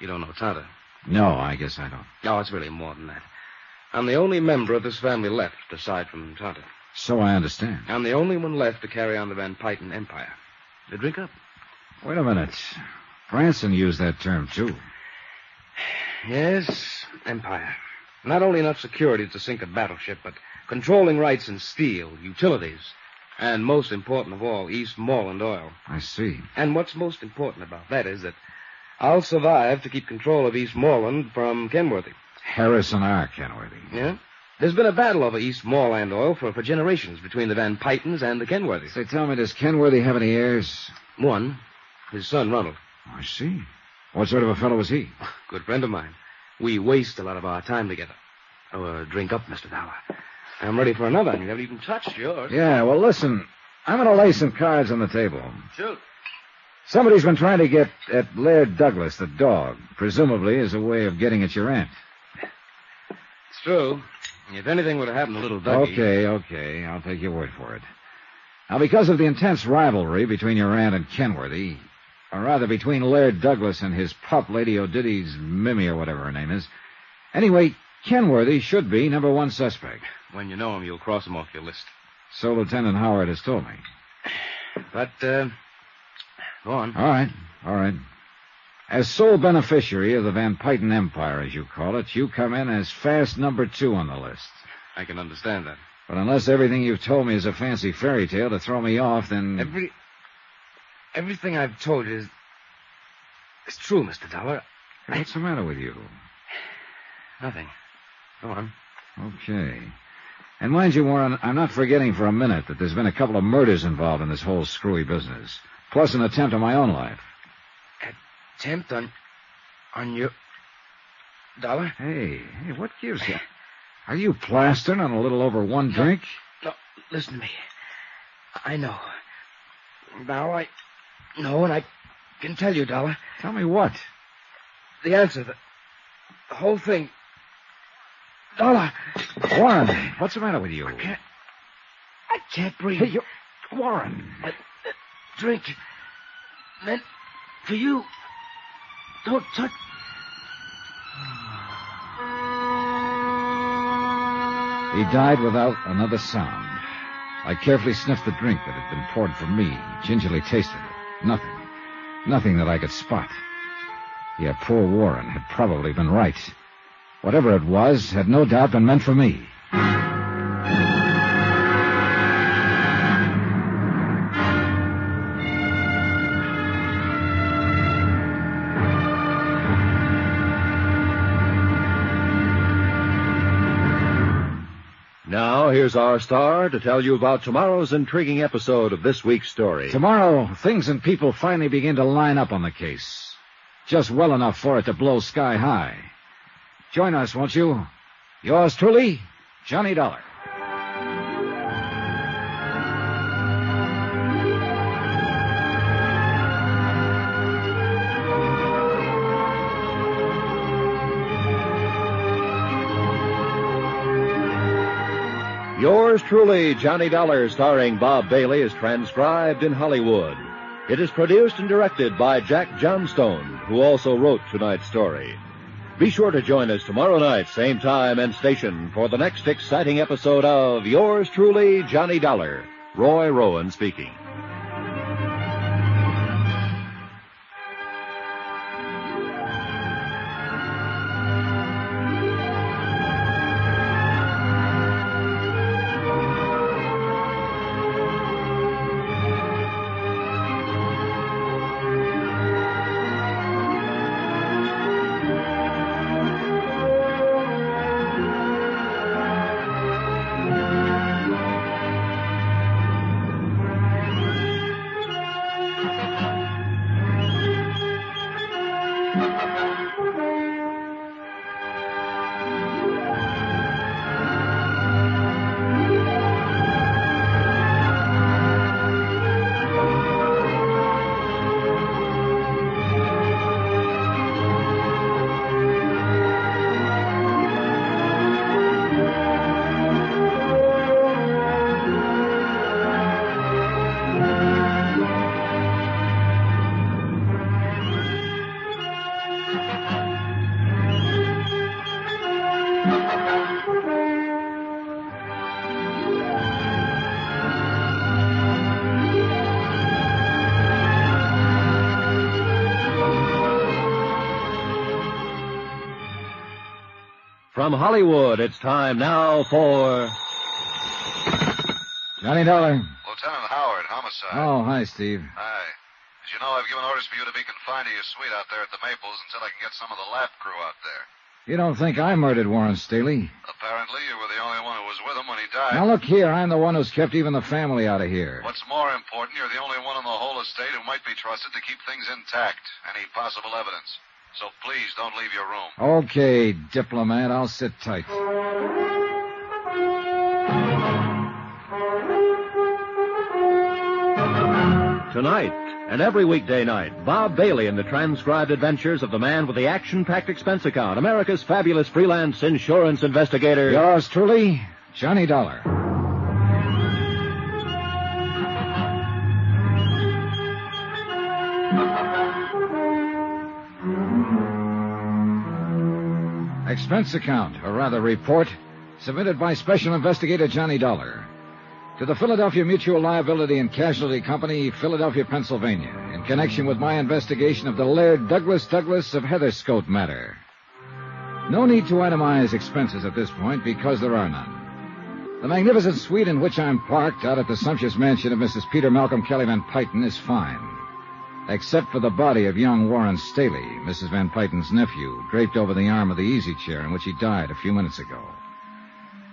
You don't know Tata. No, I guess I don't. No, it's really more than that. I'm the only member of this family left, aside from Tata. So I understand. I'm the only one left to carry on the Van Pytten empire. Now drink up. Wait a minute. Branson used that term, too. Yes, empire. Not only enough security to sink a battleship, but controlling rights in steel, utilities, and most important of all, East Moreland oil. I see. And what's most important about that is that I'll survive to keep control of East Moreland from Kenworthy. Harrison R. Kenworthy. Yeah? There's been a battle over East Moreland oil for, for generations between the Van Pyttens and the Kenworthys. Say, tell me, does Kenworthy have any heirs? One. His son, Ronald. I see. What sort of a fellow was he? Good friend of mine. We waste a lot of our time together. Oh, uh, drink up, Mister Dollar. I'm ready for another. You haven't even touched yours. Yeah, well, listen. I'm going to lay some cards on the table. Shoot. Somebody's been trying to get at Laird Douglas, the dog, presumably as a way of getting at your aunt. It's true. If anything would have happened to little Dougie... Okay, okay. I'll take your word for it. Now, because of the intense rivalry between your aunt and Kenworthy, or rather between Laird Douglas and his pup, Lady Odette's Mimi, or whatever her name is, anyway, Kenworthy should be number one suspect. When you know him, you'll cross him off your list. So Lieutenant Howard has told me. But, uh... Go on. All right, all right. As sole beneficiary of the Van Pytten Empire, as you call it, you come in as fast number two on the list. I can understand that. But unless everything you've told me is a fancy fairy tale to throw me off, then... Every... Everything I've told you is... It's true, Mister Dollar. Hey, what's I... the matter with you? Nothing. Go on. Okay. And mind you, Warren, I'm not forgetting for a minute that there's been a couple of murders involved in this whole screwy business. Plus an attempt on my own life. Attempt on... on your... Dollar? Hey, hey, what gives you... Are you plastering on a little over one no, drink? No, listen to me. I know. Now I know, and I can tell you, Dollar. Tell me what? The answer, the, the whole thing. Dollar! Warren, what's the matter with you? I can't... I can't breathe. Hey, you... Warren... I, drink meant for you. Don't touch. He died without another sound. I carefully sniffed the drink that had been poured for me, gingerly tasted it. Nothing. Nothing that I could spot. Yeah, poor Warren had probably been right. Whatever it was had no doubt been meant for me. Here's our star to tell you about tomorrow's intriguing episode of this week's story. Tomorrow, things and people finally begin to line up on the case. Just well enough for it to blow sky high. Join us, won't you? Yours truly, Johnny Dollar. Yours truly, Johnny Dollar, starring Bob Bailey, is transcribed in Hollywood. It is produced and directed by Jack Johnstone, who also wrote tonight's story. Be sure to join us tomorrow night, same time and station, for the next exciting episode of Yours truly, Johnny Dollar. Roy Rowan speaking. From Hollywood, it's time now for... Johnny Dollar. Lieutenant Howard, homicide. Oh, hi, Steve. Hi. As you know, I've given orders for you to be confined to your suite out there at the Maples until I can get some of the lab crew out there. You don't think I murdered Warren Staley? Apparently, you were the only one who was with him him when he died. Now, look here. I'm the one who's kept even the family out of here. What's more important, you're the only one on the whole estate who might be trusted to keep things intact. Any possible evidence. So please don't leave your room. Okay, diplomat. I'll sit tight. Tonight and every weekday night, Bob Bailey in the transcribed adventures of the man with the action-packed expense account, America's fabulous freelance insurance investigator. Yours truly, Johnny Dollar. Expense account, or rather report, submitted by Special Investigator Johnny Dollar. To the Philadelphia Mutual Liability and Casualty Company, Philadelphia, Pennsylvania, in connection with my investigation of the Laird Douglas Douglas of Heatherstone matter. No need to itemize expenses at this point because there are none. The magnificent suite in which I'm parked out at the sumptuous mansion of Missus Peter Malcolm Kelly Van Pytten is fine. Except for the body of young Warren Staley, Missus Van Pytten's nephew, draped over the arm of the easy chair in which he died a few minutes ago.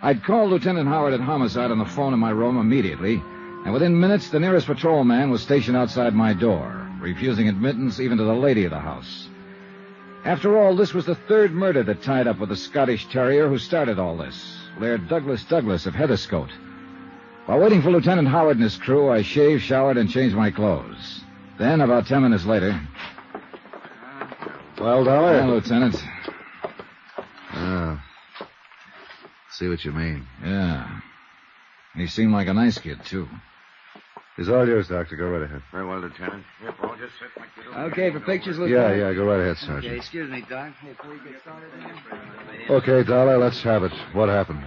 I'd called Lieutenant Howard at Homicide on the phone in my room immediately, and within minutes the nearest patrolman was stationed outside my door, refusing admittance even to the lady of the house. After all, this was the third murder that tied up with the Scottish terrier who started all this, Laird Douglas Douglas of Heatherstone. While waiting for Lieutenant Howard and his crew, I shaved, showered, and changed my clothes. Then, about ten minutes later... Well, Dollar? Well, Lieutenant. Ah. Uh. See what you mean. Yeah. He seemed like a nice kid, too. It's all yours, Doctor. Go right ahead. Very well, Lieutenant. Here, Paul, just sit like you do. Okay, for pictures, Lieutenant. Yeah, yeah, go right ahead, Sergeant. Okay, excuse me, Doc. Before you get started... Okay, Dollar, let's have it. What happened?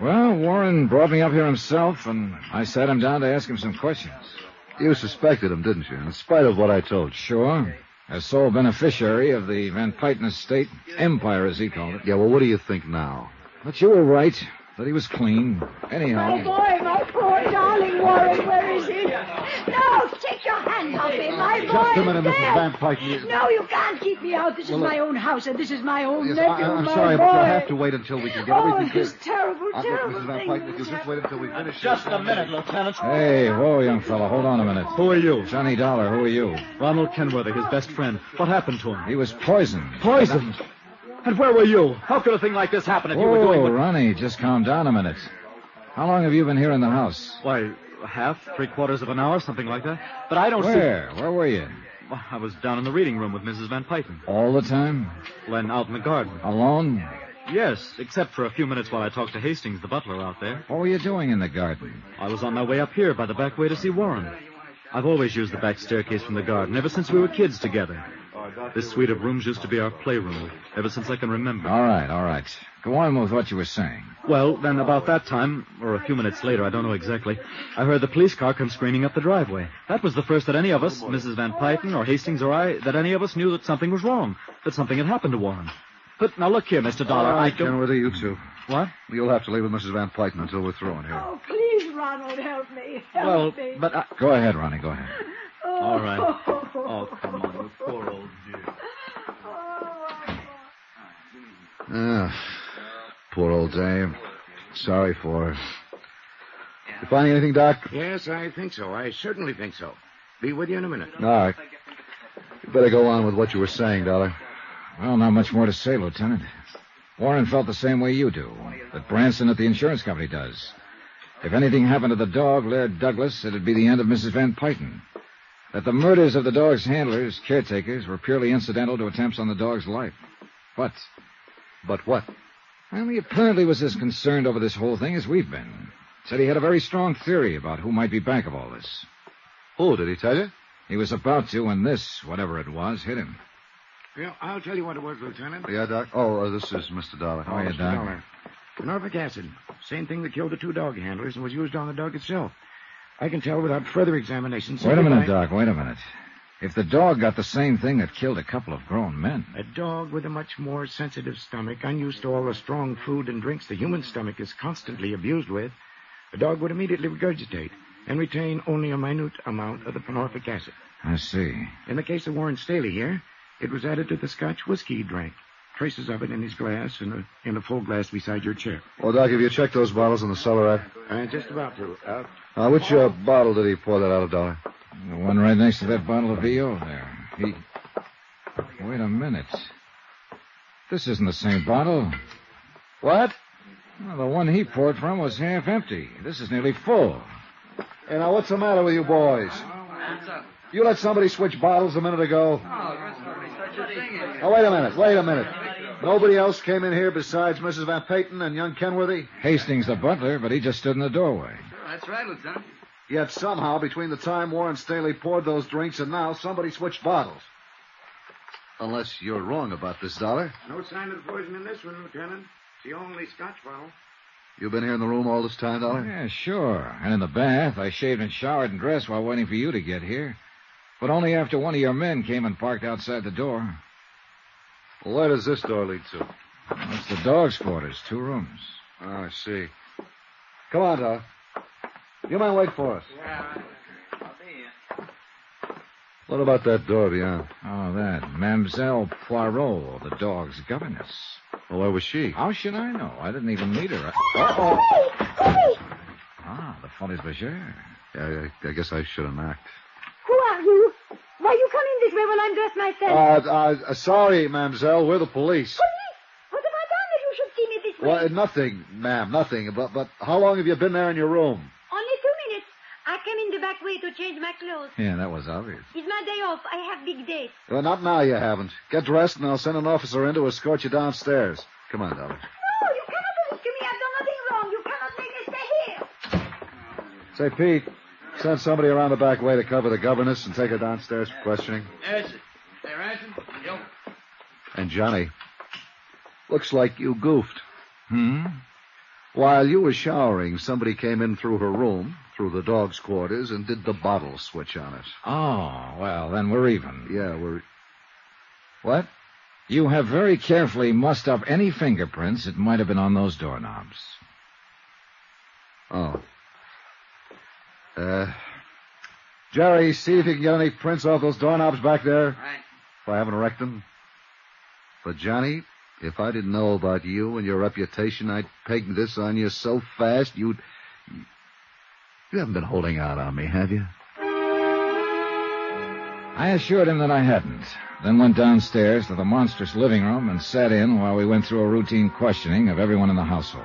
Well, Warren brought me up here himself, and I sat him down to ask him some questions. You suspected him, didn't you, in spite of what I told you? Sure. As sole beneficiary of the Van Pytten estate, empire, as he called it. Yeah, well, what do you think now? But you were right, that he was clean. Anyhow... My boy, my poor darling Warren, where is he? No, take your hand off me, my boy. Just a minute, Missus Van Pytten. No, you can't keep me out. This well, is my own house, and this is my own yes, nephew, I, I'm my sorry, boy. But you'll have to wait until we can get oh, everything clear. Oh, this terrible, I'll terrible Missus Van Pytten, if you'll just wait until we finish. Just a minute, Lieutenant. Hey, whoa, young fellow, hold on a minute. Who are you? Johnny Dollar, who are you? Ronald Kenworthy, his best friend. What happened to him? He was poisoned. Poisoned? And where were you? How could a thing like this happen if Whoa, you were doing... What... Ronnie, just calm down a minute. How long have you been here in the house? Why, half, three quarters of an hour, something like that. But I don't where? see... Where? Where were you? Well, I was down in the reading room with Missus Van Pytten. All the time? When out in the garden. Alone? Yes, except for a few minutes while I talked to Hastings, the butler, out there. What were you doing in the garden? I was on my way up here by the back way to see Warren. I've always used the back staircase from the garden, ever since we were kids together. This suite of rooms used to be our playroom, ever since I can remember. All right, all right. Go on with what you were saying. Well, then about that time, or a few minutes later, I don't know exactly, I heard the police car come screaming up the driveway. That was the first that any of us, Missus Van Pytten or Hastings or I, that any of us knew that something was wrong, that something had happened to Warren. But now look here, Mister Dollar, right, I don't... Kenworthy, you two. What? You'll have to leave with Missus Van Pytten until we're through in here. Oh, please, Ronald, help me. Help well, me. But I... Go ahead, Ronnie, go ahead. All right. Oh, come on, you poor old dear. Ah, poor old dame. Sorry for her. You find anything, Doc? Yes, I think so. I certainly think so. Be with you in a minute. All right. You better go on with what you were saying, Dollar. Well, not much more to say, Lieutenant. Warren felt the same way you do, that Branson at the insurance company does. If anything happened to the dog, Laird Douglas, it'd be the end of Missus Van Pytten. That the murders of the dog's handlers, caretakers, were purely incidental to attempts on the dog's life. But... But what? Well, he apparently was as concerned over this whole thing as we've been. Said he had a very strong theory about who might be back of all this. Who, did he tell you? He was about to when this, whatever it was, hit him. Well, I'll tell you what it was, Lieutenant. Yeah, Doc? Oh, uh, this is Mister Dollar. How are you, Doc? Dollar. Norfolk acid. Same thing that killed the two dog handlers and was used on the dog itself. I can tell without further examination. Wait a minute, I... Doc. Wait a minute. If the dog got the same thing that killed a couple of grown men... A dog with a much more sensitive stomach, unused to all the strong food and drinks the human stomach is constantly abused with, the dog would immediately regurgitate and retain only a minute amount of the Norfolk acid. I see. In the case of Warren Staley here, it was added to the Scotch whiskey he drank. Traces of it in his glass and a, in a full glass beside your chair. Well, Doc, have you checked those bottles in the cellar? I... I'm just about to. Uh, now, which uh, bottle did he pour that out of, Dollar? The one right next to that bottle of V O there. He... Wait a minute. This isn't the same bottle. What? Well, the one he poured from was half empty. This is nearly full. Hey, now, what's the matter with you boys? You let somebody switch bottles a minute ago? Now, wait a minute. Wait a minute. Nobody else came in here besides Missus Van Pytten and young Kenworthy? Hastings, the butler, but he just stood in the doorway. That's right, Lieutenant. Yet somehow, between the time Warren Staley poured those drinks and now, somebody switched bottles. Unless you're wrong about this, Dollar. No sign of the poison in this one, Lieutenant. It's the only Scotch bottle. You've been here in the room all this time, Dollar? Yeah, sure. And in the bath, I shaved and showered and dressed while waiting for you to get here. But only after one of your men came and parked outside the door. Well, where does this door lead to? Well, it's the dog's quarters, two rooms. Oh, I see. Come on, Dollar. You might wait for us. Yeah, I'll be here. What about that door beyond? Oh, that. Mademoiselle Poirot, the dog's governess. Well, where was she? How should I know? I didn't even meet her. I... Uh-oh. Ah, the folies bergère. Yeah, I, I guess I should have knocked. Who are you? Why you come in this way when I'm dressed myself? Uh, uh, sorry, mademoiselle. We're the police. Police? What have I done that you should see me this way? Well, nothing, ma'am, nothing. But, but how long have you been there in your room? Only two minutes. I came in the back way to change my clothes. Yeah, that was obvious. It's my day off. I have big dates. Well, not now you haven't. Get dressed and I'll send an officer in to escort you downstairs. Come on, Dollar. No, you cannot do this to me. I've done nothing wrong. You cannot make me stay here. Say, Pete, send somebody around the back way to cover the governess and take her downstairs for questioning. Yes, sir. Hey, Ransom. Yo. And Johnny, looks like you goofed. Hmm? While you were showering, somebody came in through her room, through the dog's quarters, and did the bottle switch on us. Oh, well, then we're even. Yeah, we're... What? You have very carefully mussed up any fingerprints that might have been on those doorknobs. Oh. Uh... Jerry, see if you can get any prints off those doorknobs back there. Right. If I haven't wrecked them. But, Johnny... If I didn't know about you and your reputation, I'd peg this on you so fast you'd... You haven't been holding out on me, have you? I assured him that I hadn't, then went downstairs to the monstrous living room and sat in while we went through a routine questioning of everyone in the household.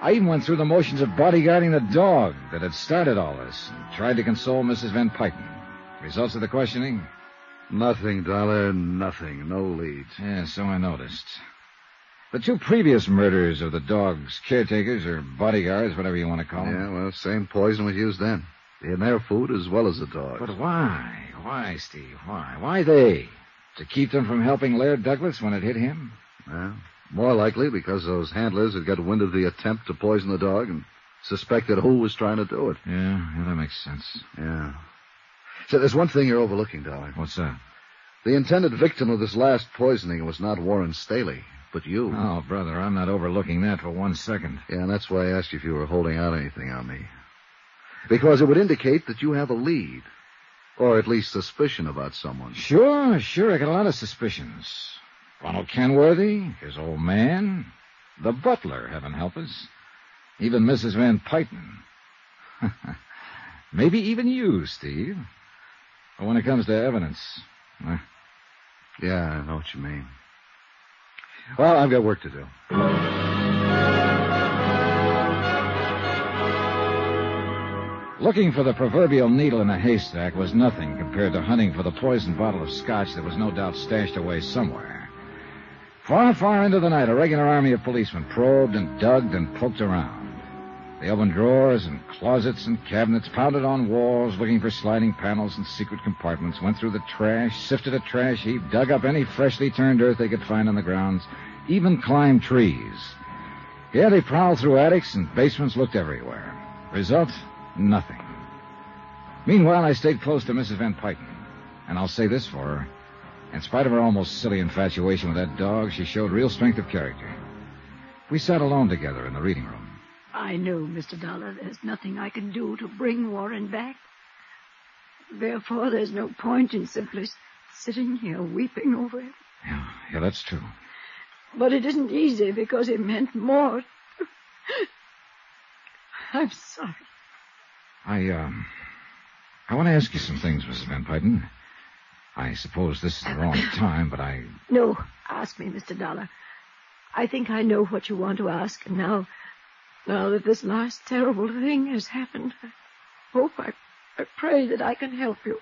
I even went through the motions of bodyguarding the dog that had started all this and tried to console Missus Van Pytten. Results of the questioning... Nothing, Dollar, nothing. No leads. Yeah, so I noticed. The two previous murders of the dog's caretakers or bodyguards, whatever you want to call them. Yeah, well, same poison was used then. In their food as well as the dog's. But why? Why, Steve? Why? Why they? To keep them from helping Laird Douglas when it hit him? Well, more likely because those handlers had got wind of the attempt to poison the dog and suspected who was trying to do it. Yeah, yeah, that makes sense. Yeah. So there's one thing you're overlooking, Dollar. What's that? The intended victim of this last poisoning was not Warren Staley, but you. Oh, brother, I'm not overlooking that for one second. Yeah, and that's why I asked you if you were holding out anything on me. Because it would indicate that you have a lead, or at least suspicion about someone. Sure, sure, I got a lot of suspicions. Ronald Kenworthy, his old man, the butler, heaven help us, even Missus Van Pytten. Maybe even you, Steve. But when it comes to evidence... Uh, yeah, I know what you mean. Well, I've got work to do. Looking for the proverbial needle in a haystack was nothing compared to hunting for the poisoned bottle of scotch that was no doubt stashed away somewhere. Far, far into the night, a regular army of policemen probed and dug and poked around. They opened drawers and closets and cabinets, pounded on walls, looking for sliding panels and secret compartments, went through the trash, sifted a trash heap, dug up any freshly turned earth they could find on the grounds, even climbed trees. Here they prowled through attics and basements, looked everywhere. Result, nothing. Meanwhile, I stayed close to Missus Van Pytten, and I'll say this for her. In spite of her almost silly infatuation with that dog, she showed real strength of character. We sat alone together in the reading room. I know, Mister Dollar, there's nothing I can do to bring Warren back. Therefore, there's no point in simply sitting here weeping over him. Yeah, yeah, that's true. But it isn't easy because it meant more. I'm sorry. I, um... I want to ask you some things, Missus Van Pytten. I suppose this is the wrong time, but I... No, ask me, Mister Dollar. I think I know what you want to ask, and now... Now that this last terrible thing has happened, I hope, I, I pray that I can help you.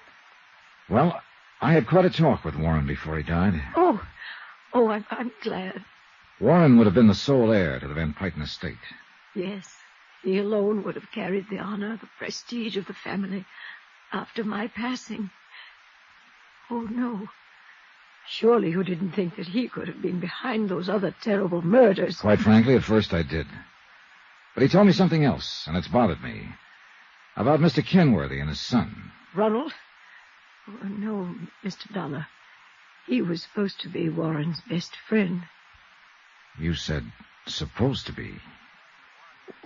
Well, I had quite a talk with Warren before he died. Oh, oh, I'm, I'm glad. Warren would have been the sole heir to the Van Pytten estate. Yes, he alone would have carried the honor, the prestige of the family after my passing. Oh, no. Surely you didn't think that he could have been behind those other terrible murders. Quite frankly, at first I did. But he told me something else, and it's bothered me. About Mister Kenworthy and his son. Ronald? Oh, no, Mister Dollar. He was supposed to be Warren's best friend. You said supposed to be.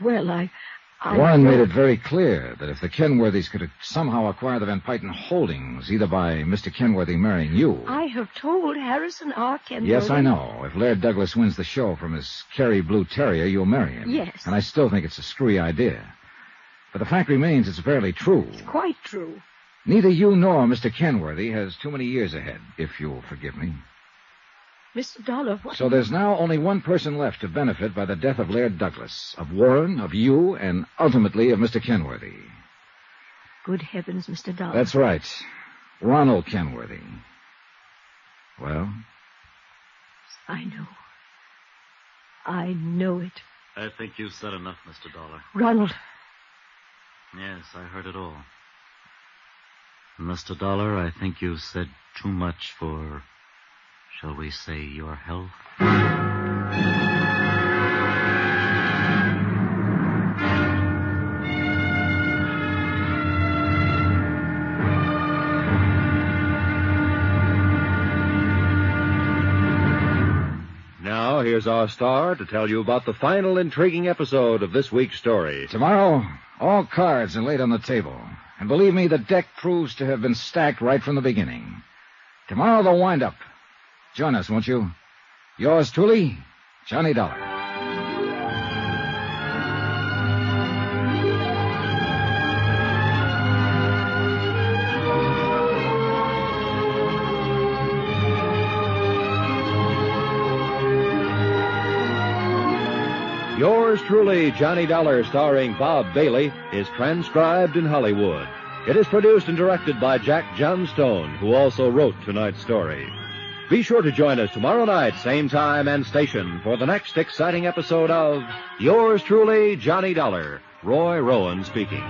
Well, I... I Warren made it very clear that if the Kenworthys could somehow acquire the Van Pytten holdings, either by Mister Kenworthy marrying you... I have told Harrison R. Kenworthy... Yes, I know. If Laird Douglas wins the show from his Kerry Blue Terrier, you'll marry him. Yes. And I still think it's a screwy idea. But the fact remains it's barely true. It's quite true. Neither you nor Mister Kenworthy has too many years ahead, if you'll forgive me. Mister Dollar, what... So there's now only one person left to benefit by the death of Laird Douglas, of Warren, of you, and ultimately of Mister Kenworthy. Good heavens, Mister Dollar. That's right. Ronald Kenworthy. Well? I know. I know it. I think you've said enough, Mister Dollar. Ronald. Yes, I heard it all. Mister Dollar, I think you've said too much for... Shall we say your health? Now, here's our star to tell you about the final intriguing episode of this week's story. Tomorrow, all cards are laid on the table. And believe me, the deck proves to have been stacked right from the beginning. Tomorrow, the wind-up. Join us, won't you? Yours truly, Johnny Dollar. Yours truly, Johnny Dollar, starring Bob Bailey, is transcribed in Hollywood. It is produced and directed by Jack Johnstone, who also wrote tonight's story. Be sure to join us tomorrow night, same time and station, for the next exciting episode of Yours Truly, Johnny Dollar. Roy Rowan speaking.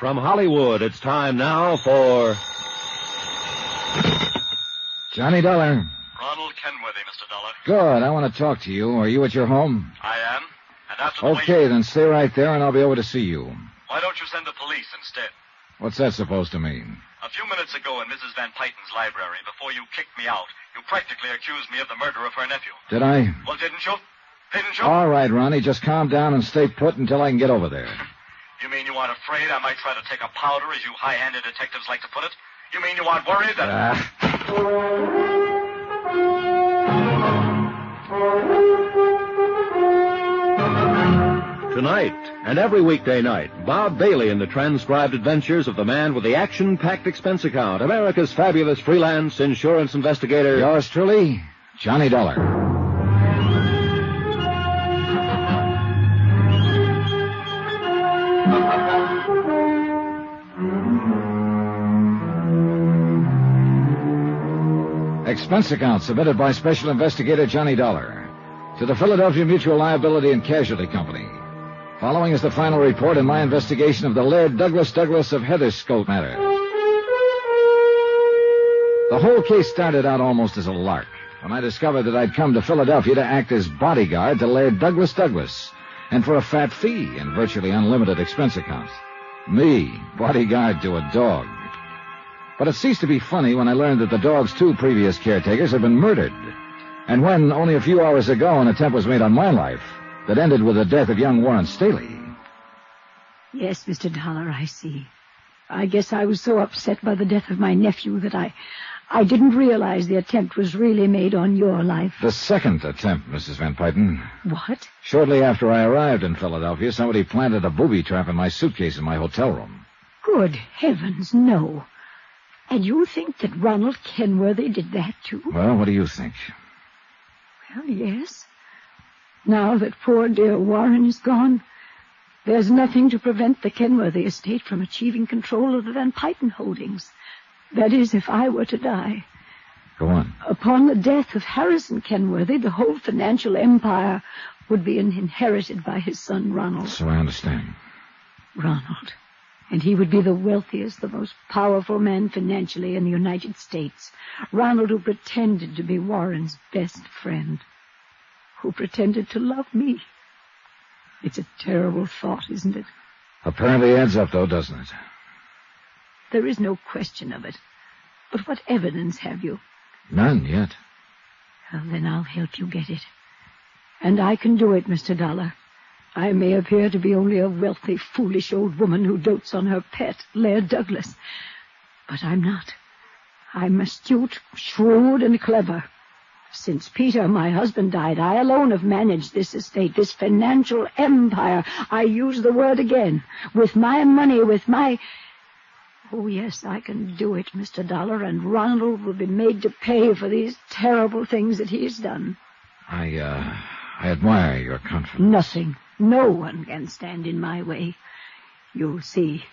From Hollywood, it's time now for... Johnny Dollar. Ronald Kenworthy, Mister Dollar. Good. I want to talk to you. Are you at your home? I am. And after Okay, wait... then stay right there and I'll be over to see you. Why don't you send the police instead? What's that supposed to mean? A few minutes ago in Missus Van Pytten's library, before you kicked me out, you practically accused me of the murder of her nephew. Did I? Well, didn't you? didn't you? All right, Ronnie, just calm down and stay put until I can get over there. You mean you aren't afraid I might try to take a powder, as you high-handed detectives like to put it? You mean you aren't worried that... Uh... Tonight, and every weekday night, Bob Bailey in the transcribed adventures of the man with the action-packed expense account, America's fabulous freelance insurance investigator... Yours truly, Johnny Dollar. Expense account submitted by Special Investigator Johnny Dollar to the Philadelphia Mutual Liability and Casualty Company. Following is the final report in my investigation of the Laird Douglas Douglas of Heatherstone matter. The whole case started out almost as a lark when I discovered that I'd come to Philadelphia to act as bodyguard to Laird Douglas Douglas, and for a fat fee and virtually unlimited expense accounts. Me, bodyguard to a dog. But it ceased to be funny when I learned that the dog's two previous caretakers had been murdered. And when, only a few hours ago, an attempt was made on my life that ended with the death of young Warren Staley. Yes, Mister Dollar, I see. I guess I was so upset by the death of my nephew that I... I didn't realize the attempt was really made on your life. The second attempt, Missus Van Pytten. What? Shortly after I arrived in Philadelphia, somebody planted a booby trap in my suitcase in my hotel room. Good heavens, no. And you think that Ronald Kenworthy did that, too? Well, what do you think? Well, yes. Now that poor dear Warren is gone, there's nothing to prevent the Kenworthy estate from achieving control of the Van Pytten holdings. That is, if I were to die. Go on. Upon the death of Harrison Kenworthy, the whole financial empire would be inherited by his son, Ronald. So I understand. Ronald. And he would be the wealthiest, the most powerful man financially in the United States. Ronald, who pretended to be Warren's best friend. Who pretended to love me. It's a terrible thought, isn't it? Apparently adds up, though, doesn't it? There is no question of it. But what evidence have you? None yet. Well, then I'll help you get it. And I can do it, Mister Dollar. I may appear to be only a wealthy, foolish old woman who dotes on her pet, Laird Douglas. But I'm not. I'm astute, shrewd, and clever. Since Peter, my husband, died, I alone have managed this estate, this financial empire. I use the word again. With my money, with my... Oh, yes, I can do it, Mister Dollar, and Ronald will be made to pay for these terrible things that he's done. I, uh... I admire your confidence. Nothing. No one can stand in my way. You'll see.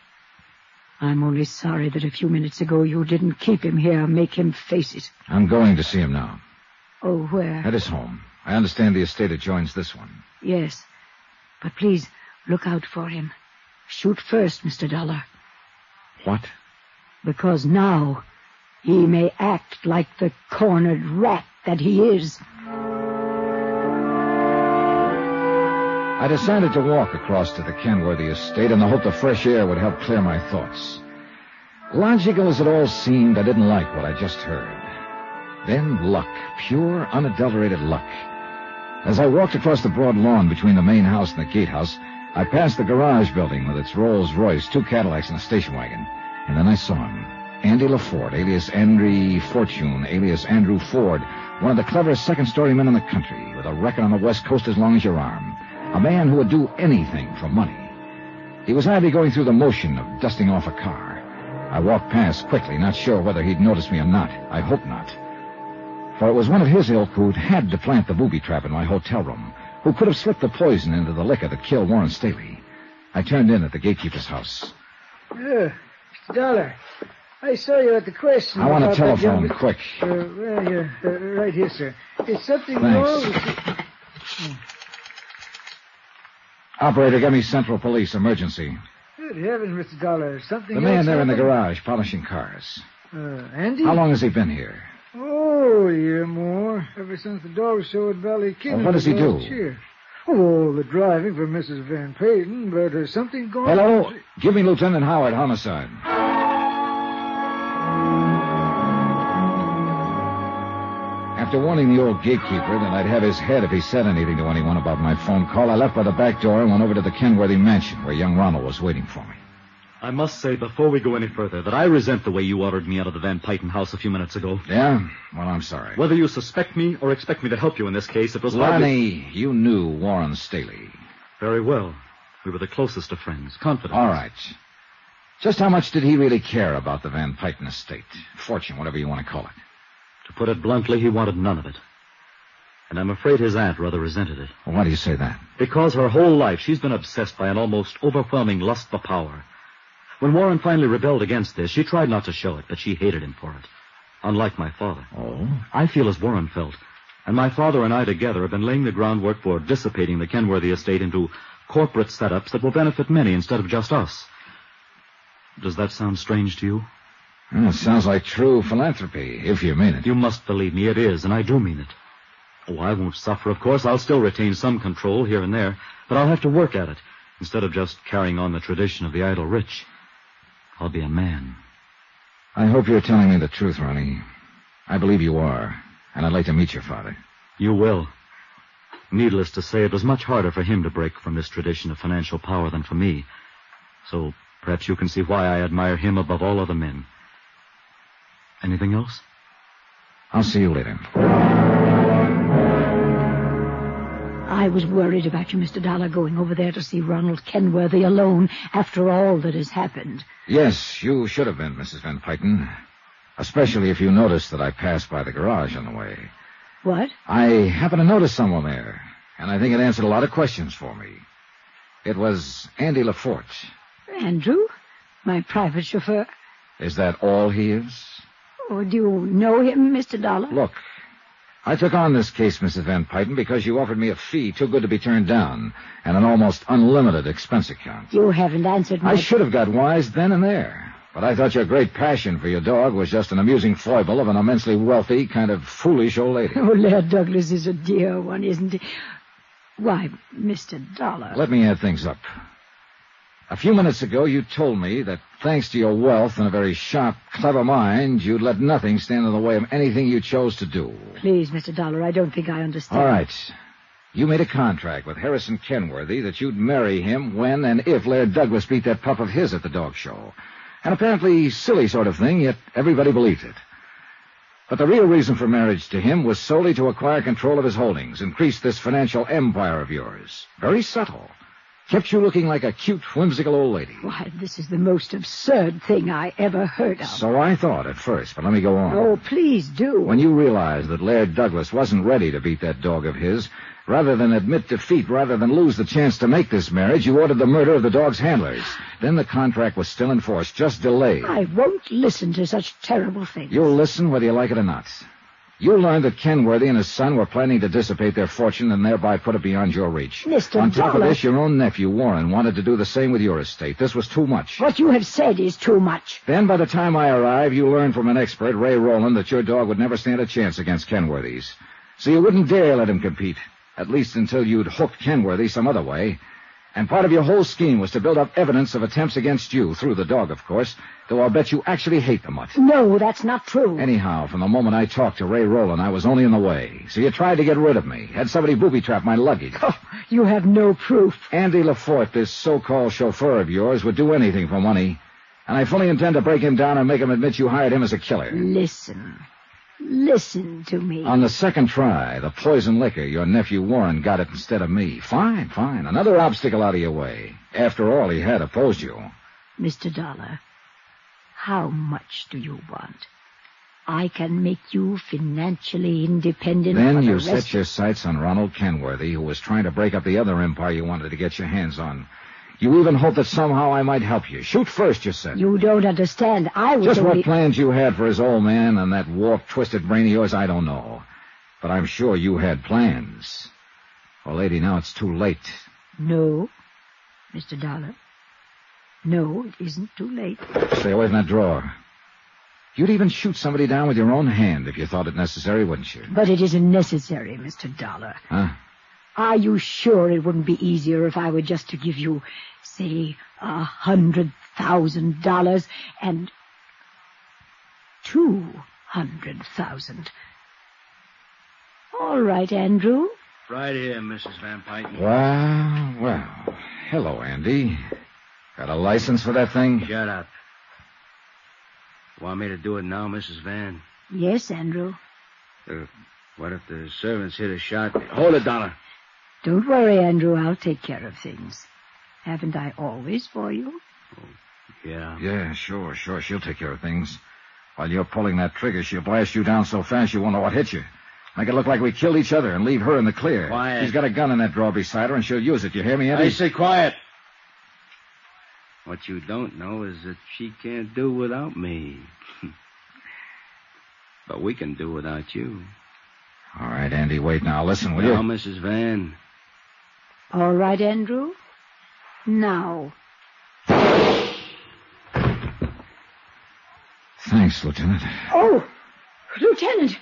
I'm only sorry that a few minutes ago you didn't keep him here, make him face it. I'm going to see him now. Oh, where? At his home. I understand the estate adjoins this one. Yes. But please, look out for him. Shoot first, Mister Dollar. What? Because now he may act like the cornered rat that he is. I decided to walk across to the Kenworthy estate in the hope the fresh air would help clear my thoughts. Logical as it all seemed, I didn't like what I just heard. Then luck, pure, unadulterated luck. As I walked across the broad lawn between the main house and the gatehouse, I passed the garage building with its Rolls-Royce, two Cadillacs, and a station wagon. And then I saw him. Andy LaFord, alias Andrew Fortune, alias Andrew Ford, one of the cleverest second-story men in the country, with a record on the West Coast as long as your arm. A man who would do anything for money. He was hardly going through the motion of dusting off a car. I walked past quickly, not sure whether he'd noticed me or not. I hope not. For it was one of his ilk who'd had to plant the booby trap in my hotel room, who could have slipped the poison into the liquor that killed Warren Staley. I turned in at the gatekeeper's house. Uh, Mister Dollar, I saw you at the question. I want a telephone, young... quick. Uh, well, you're uh, right here, sir. Is something wrong with... Operator, get me Central Police, emergency. Good heavens, Mister Dollar, something The man there happened? In the garage, polishing cars. Uh, Andy? How long has he been here? Oh, a year more, ever since the dog show at Valley Kingdom. Well, what does he do? Year. Oh, the driving for Missus Van Pytten, but there's something going Hello? on... Hello, give me Lieutenant Howard, homicide. After warning the old gatekeeper that I'd have his head if he said anything to anyone about my phone call, I left by the back door and went over to the Kenworthy mansion where young Ronald was waiting for me. I must say, before we go any further, that I resent the way you ordered me out of the Van Pytten house a few minutes ago. Yeah? Well, I'm sorry. Whether you suspect me or expect me to help you in this case, it was... Lonnie, hardly... you knew Warren Staley. Very well. We were the closest of friends. Confidants. All right. Just how much did he really care about the Van Pytten estate? Fortune, whatever you want to call it. To put it bluntly, he wanted none of it. And I'm afraid his aunt rather resented it. Well, why do you say that? Because her whole life she's been obsessed by an almost overwhelming lust for power. When Warren finally rebelled against this, she tried not to show it, but she hated him for it. Unlike my father. Oh? I feel as Warren felt. And my father and I together have been laying the groundwork for dissipating the Kenworthy estate into corporate setups that will benefit many instead of just us. Does that sound strange to you? Well, it sounds like true philanthropy, if you mean it. You must believe me, it is, and I do mean it. Oh, I won't suffer, of course. I'll still retain some control here and there, but I'll have to work at it instead of just carrying on the tradition of the idle rich. I'll be a man. I hope you're telling me the truth, Ronnie. I believe you are, and I'd like to meet your father. You will. Needless to say, it was much harder for him to break from this tradition of financial power than for me. So perhaps you can see why I admire him above all other men. Anything else? I'll see you later. I was worried about you, Mister Dollar, going over there to see Ronald Kenworthy alone after all that has happened. Yes, you should have been, Missus Van Pytten. Especially if you noticed that I passed by the garage on the way. What? I happened to notice someone there, and I think it answered a lot of questions for me. It was Andy LaFord. Andrew? My private chauffeur? Is that all he is? Oh, do you know him, Mister Dollar? Look. I took on this case, Missus Van Pytten, because you offered me a fee too good to be turned down and an almost unlimited expense account. You haven't answered my... I should have got wise then and there, but I thought your great passion for your dog was just an amusing foible of an immensely wealthy, kind of foolish old lady. Oh, Laird Douglas is a dear one, isn't he? Why, Mister Dollar... Let me add things up. A few minutes ago, you told me that thanks to your wealth and a very sharp, clever mind, you'd let nothing stand in the way of anything you chose to do. Please, Mister Dollar, I don't think I understand. All right. You made a contract with Harrison Kenworthy that you'd marry him when and if Laird Douglas beat that pup of his at the dog show. An apparently silly sort of thing, yet everybody believed it. But the real reason for marriage to him was solely to acquire control of his holdings, increase this financial empire of yours. Very subtle. Kept you looking like a cute, whimsical old lady. Why, this is the most absurd thing I ever heard of. So I thought at first, but let me go on. Oh, please do. When you realized that Laird Douglas wasn't ready to beat that dog of his, rather than admit defeat, rather than lose the chance to make this marriage, you ordered the murder of the dog's handlers. Then the contract was still in force, just delayed. I won't listen to such terrible things. You'll listen whether you like it or not. You learned that Kenworthy and his son were planning to dissipate their fortune and thereby put it beyond your reach. Mister Dollar. On top of this, your own nephew, Warren, wanted to do the same with your estate. This was too much. What you have said is too much. Then, by the time I arrived, you learned from an expert, Ray Rowland, that your dog would never stand a chance against Kenworthy's. So you wouldn't dare let him compete, at least until you'd hooked Kenworthy some other way. And part of your whole scheme was to build up evidence of attempts against you, through the dog, of course, though I'll bet you actually hate the mutt. No, that's not true. Anyhow, from the moment I talked to Ray Rowland, I was only in the way. So you tried to get rid of me, had somebody booby-trap my luggage. Oh, you have no proof. Andy LaFord, this so-called chauffeur of yours, would do anything for money, and I fully intend to break him down and make him admit you hired him as a killer. Listen. Listen to me. On the second try, the poison liquor, your nephew Warren got it instead of me. Fine, fine. Another obstacle out of your way. After all, he had opposed you. Mister Dollar, how much do you want? I can make you financially independent. Then you set your sights on Ronald Kenworthy, who was trying to break up the other empire you wanted to get your hands on. You even hoped that somehow I might help you. Shoot first, you said. You don't understand. I was Just only... what plans you had for his old man and that warped, twisted brain of yours, I don't know. But I'm sure you had plans. Well, lady, now it's too late. No, Mister Dollar. No, it isn't too late. Stay away from that drawer. You'd even shoot somebody down with your own hand if you thought it necessary, wouldn't you? But it isn't necessary, Mister Dollar. Huh? Are you sure it wouldn't be easier if I were just to give you, say, a hundred thousand dollars and two hundred thousand? All right, Andrew. Right here, Missus Van Pytten. Well, well. Hello, Andy. Got a license for that thing? Shut up. Want me to do it now, Missus Van? Yes, Andrew. Uh, what if the servants hit a shot? Hold it, Dollar. Don't worry, Andrew. I'll take care of things. Haven't I always for you? Oh, yeah. Yeah, sure, sure. She'll take care of things. While you're pulling that trigger, she'll blast you down so fast you won't know what hit you. Make it look like we killed each other and leave her in the clear. Quiet. She's got a gun in that drawer beside her, and she'll use it. You hear me, Eddie? I say quiet. What you don't know is that she can't do without me. But we can do without you. All right, Andy, wait now. Listen, will now, you? Now, Missus Van. All right, Andrew. Now. Thanks, Lieutenant. Oh, Lieutenant...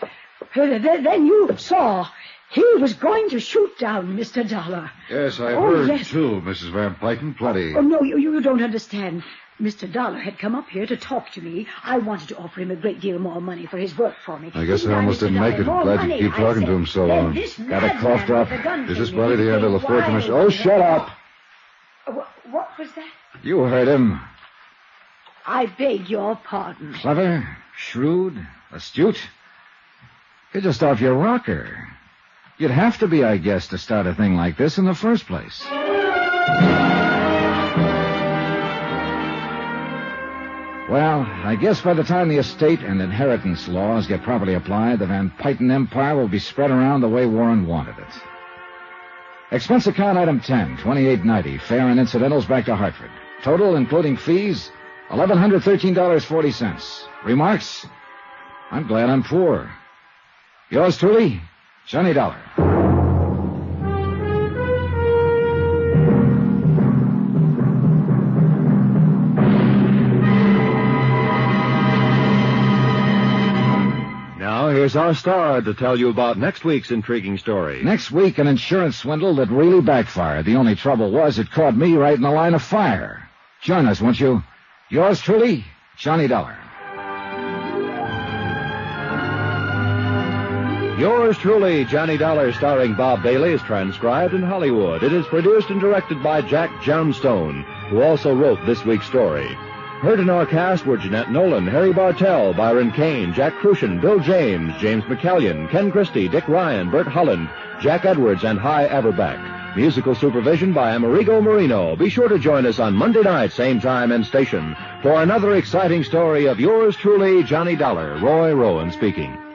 Uh, then you saw he was going to shoot down Mister Dollar. Yes, I oh, heard, yes. too, Missus Van Pytten, plenty. Oh, no, you, you don't understand. Mister Dollar had come up here to talk to me. I wanted to offer him a great deal more money for his work for me. I guess I almost didn't make it. I'm glad you keep talking to him so long. Got it coughed up. Is this bloody the end of the fourth commission? Oh, shut up! What was that? You heard him. I beg your pardon. Clever, shrewd, astute. You're just off your rocker. You'd have to be, I guess, to start a thing like this in the first place. Well, I guess by the time the estate and inheritance laws get properly applied, the Van Pytten empire will be spread around the way Warren wanted it. Expense account item ten, twenty-eight ninety, fare and incidentals back to Hartford. Total, including fees, one thousand one hundred thirteen dollars and forty cents. Remarks? I'm glad I'm poor. Yours truly, Johnny Dollar. Now, here's our star to tell you about next week's intriguing story. Next week, an insurance swindle that really backfired. The only trouble was it caught me right in the line of fire. Join us, won't you? Yours truly, Johnny Dollar. Yours truly, Johnny Dollar, starring Bob Bailey, is transcribed in Hollywood. It is produced and directed by Jack Johnstone, who also wrote this week's story. Heard in our cast were Jeanette Nolan, Harry Bartell, Byron Kane, Jack Crucian, Bill James, James McCallion, Ken Christie, Dick Ryan, Bert Holland, Jack Edwards, and Hy Averback. Musical supervision by Amerigo Marino. Be sure to join us on Monday night, same time and station, for another exciting story of Yours truly, Johnny Dollar. Roy Rowan speaking.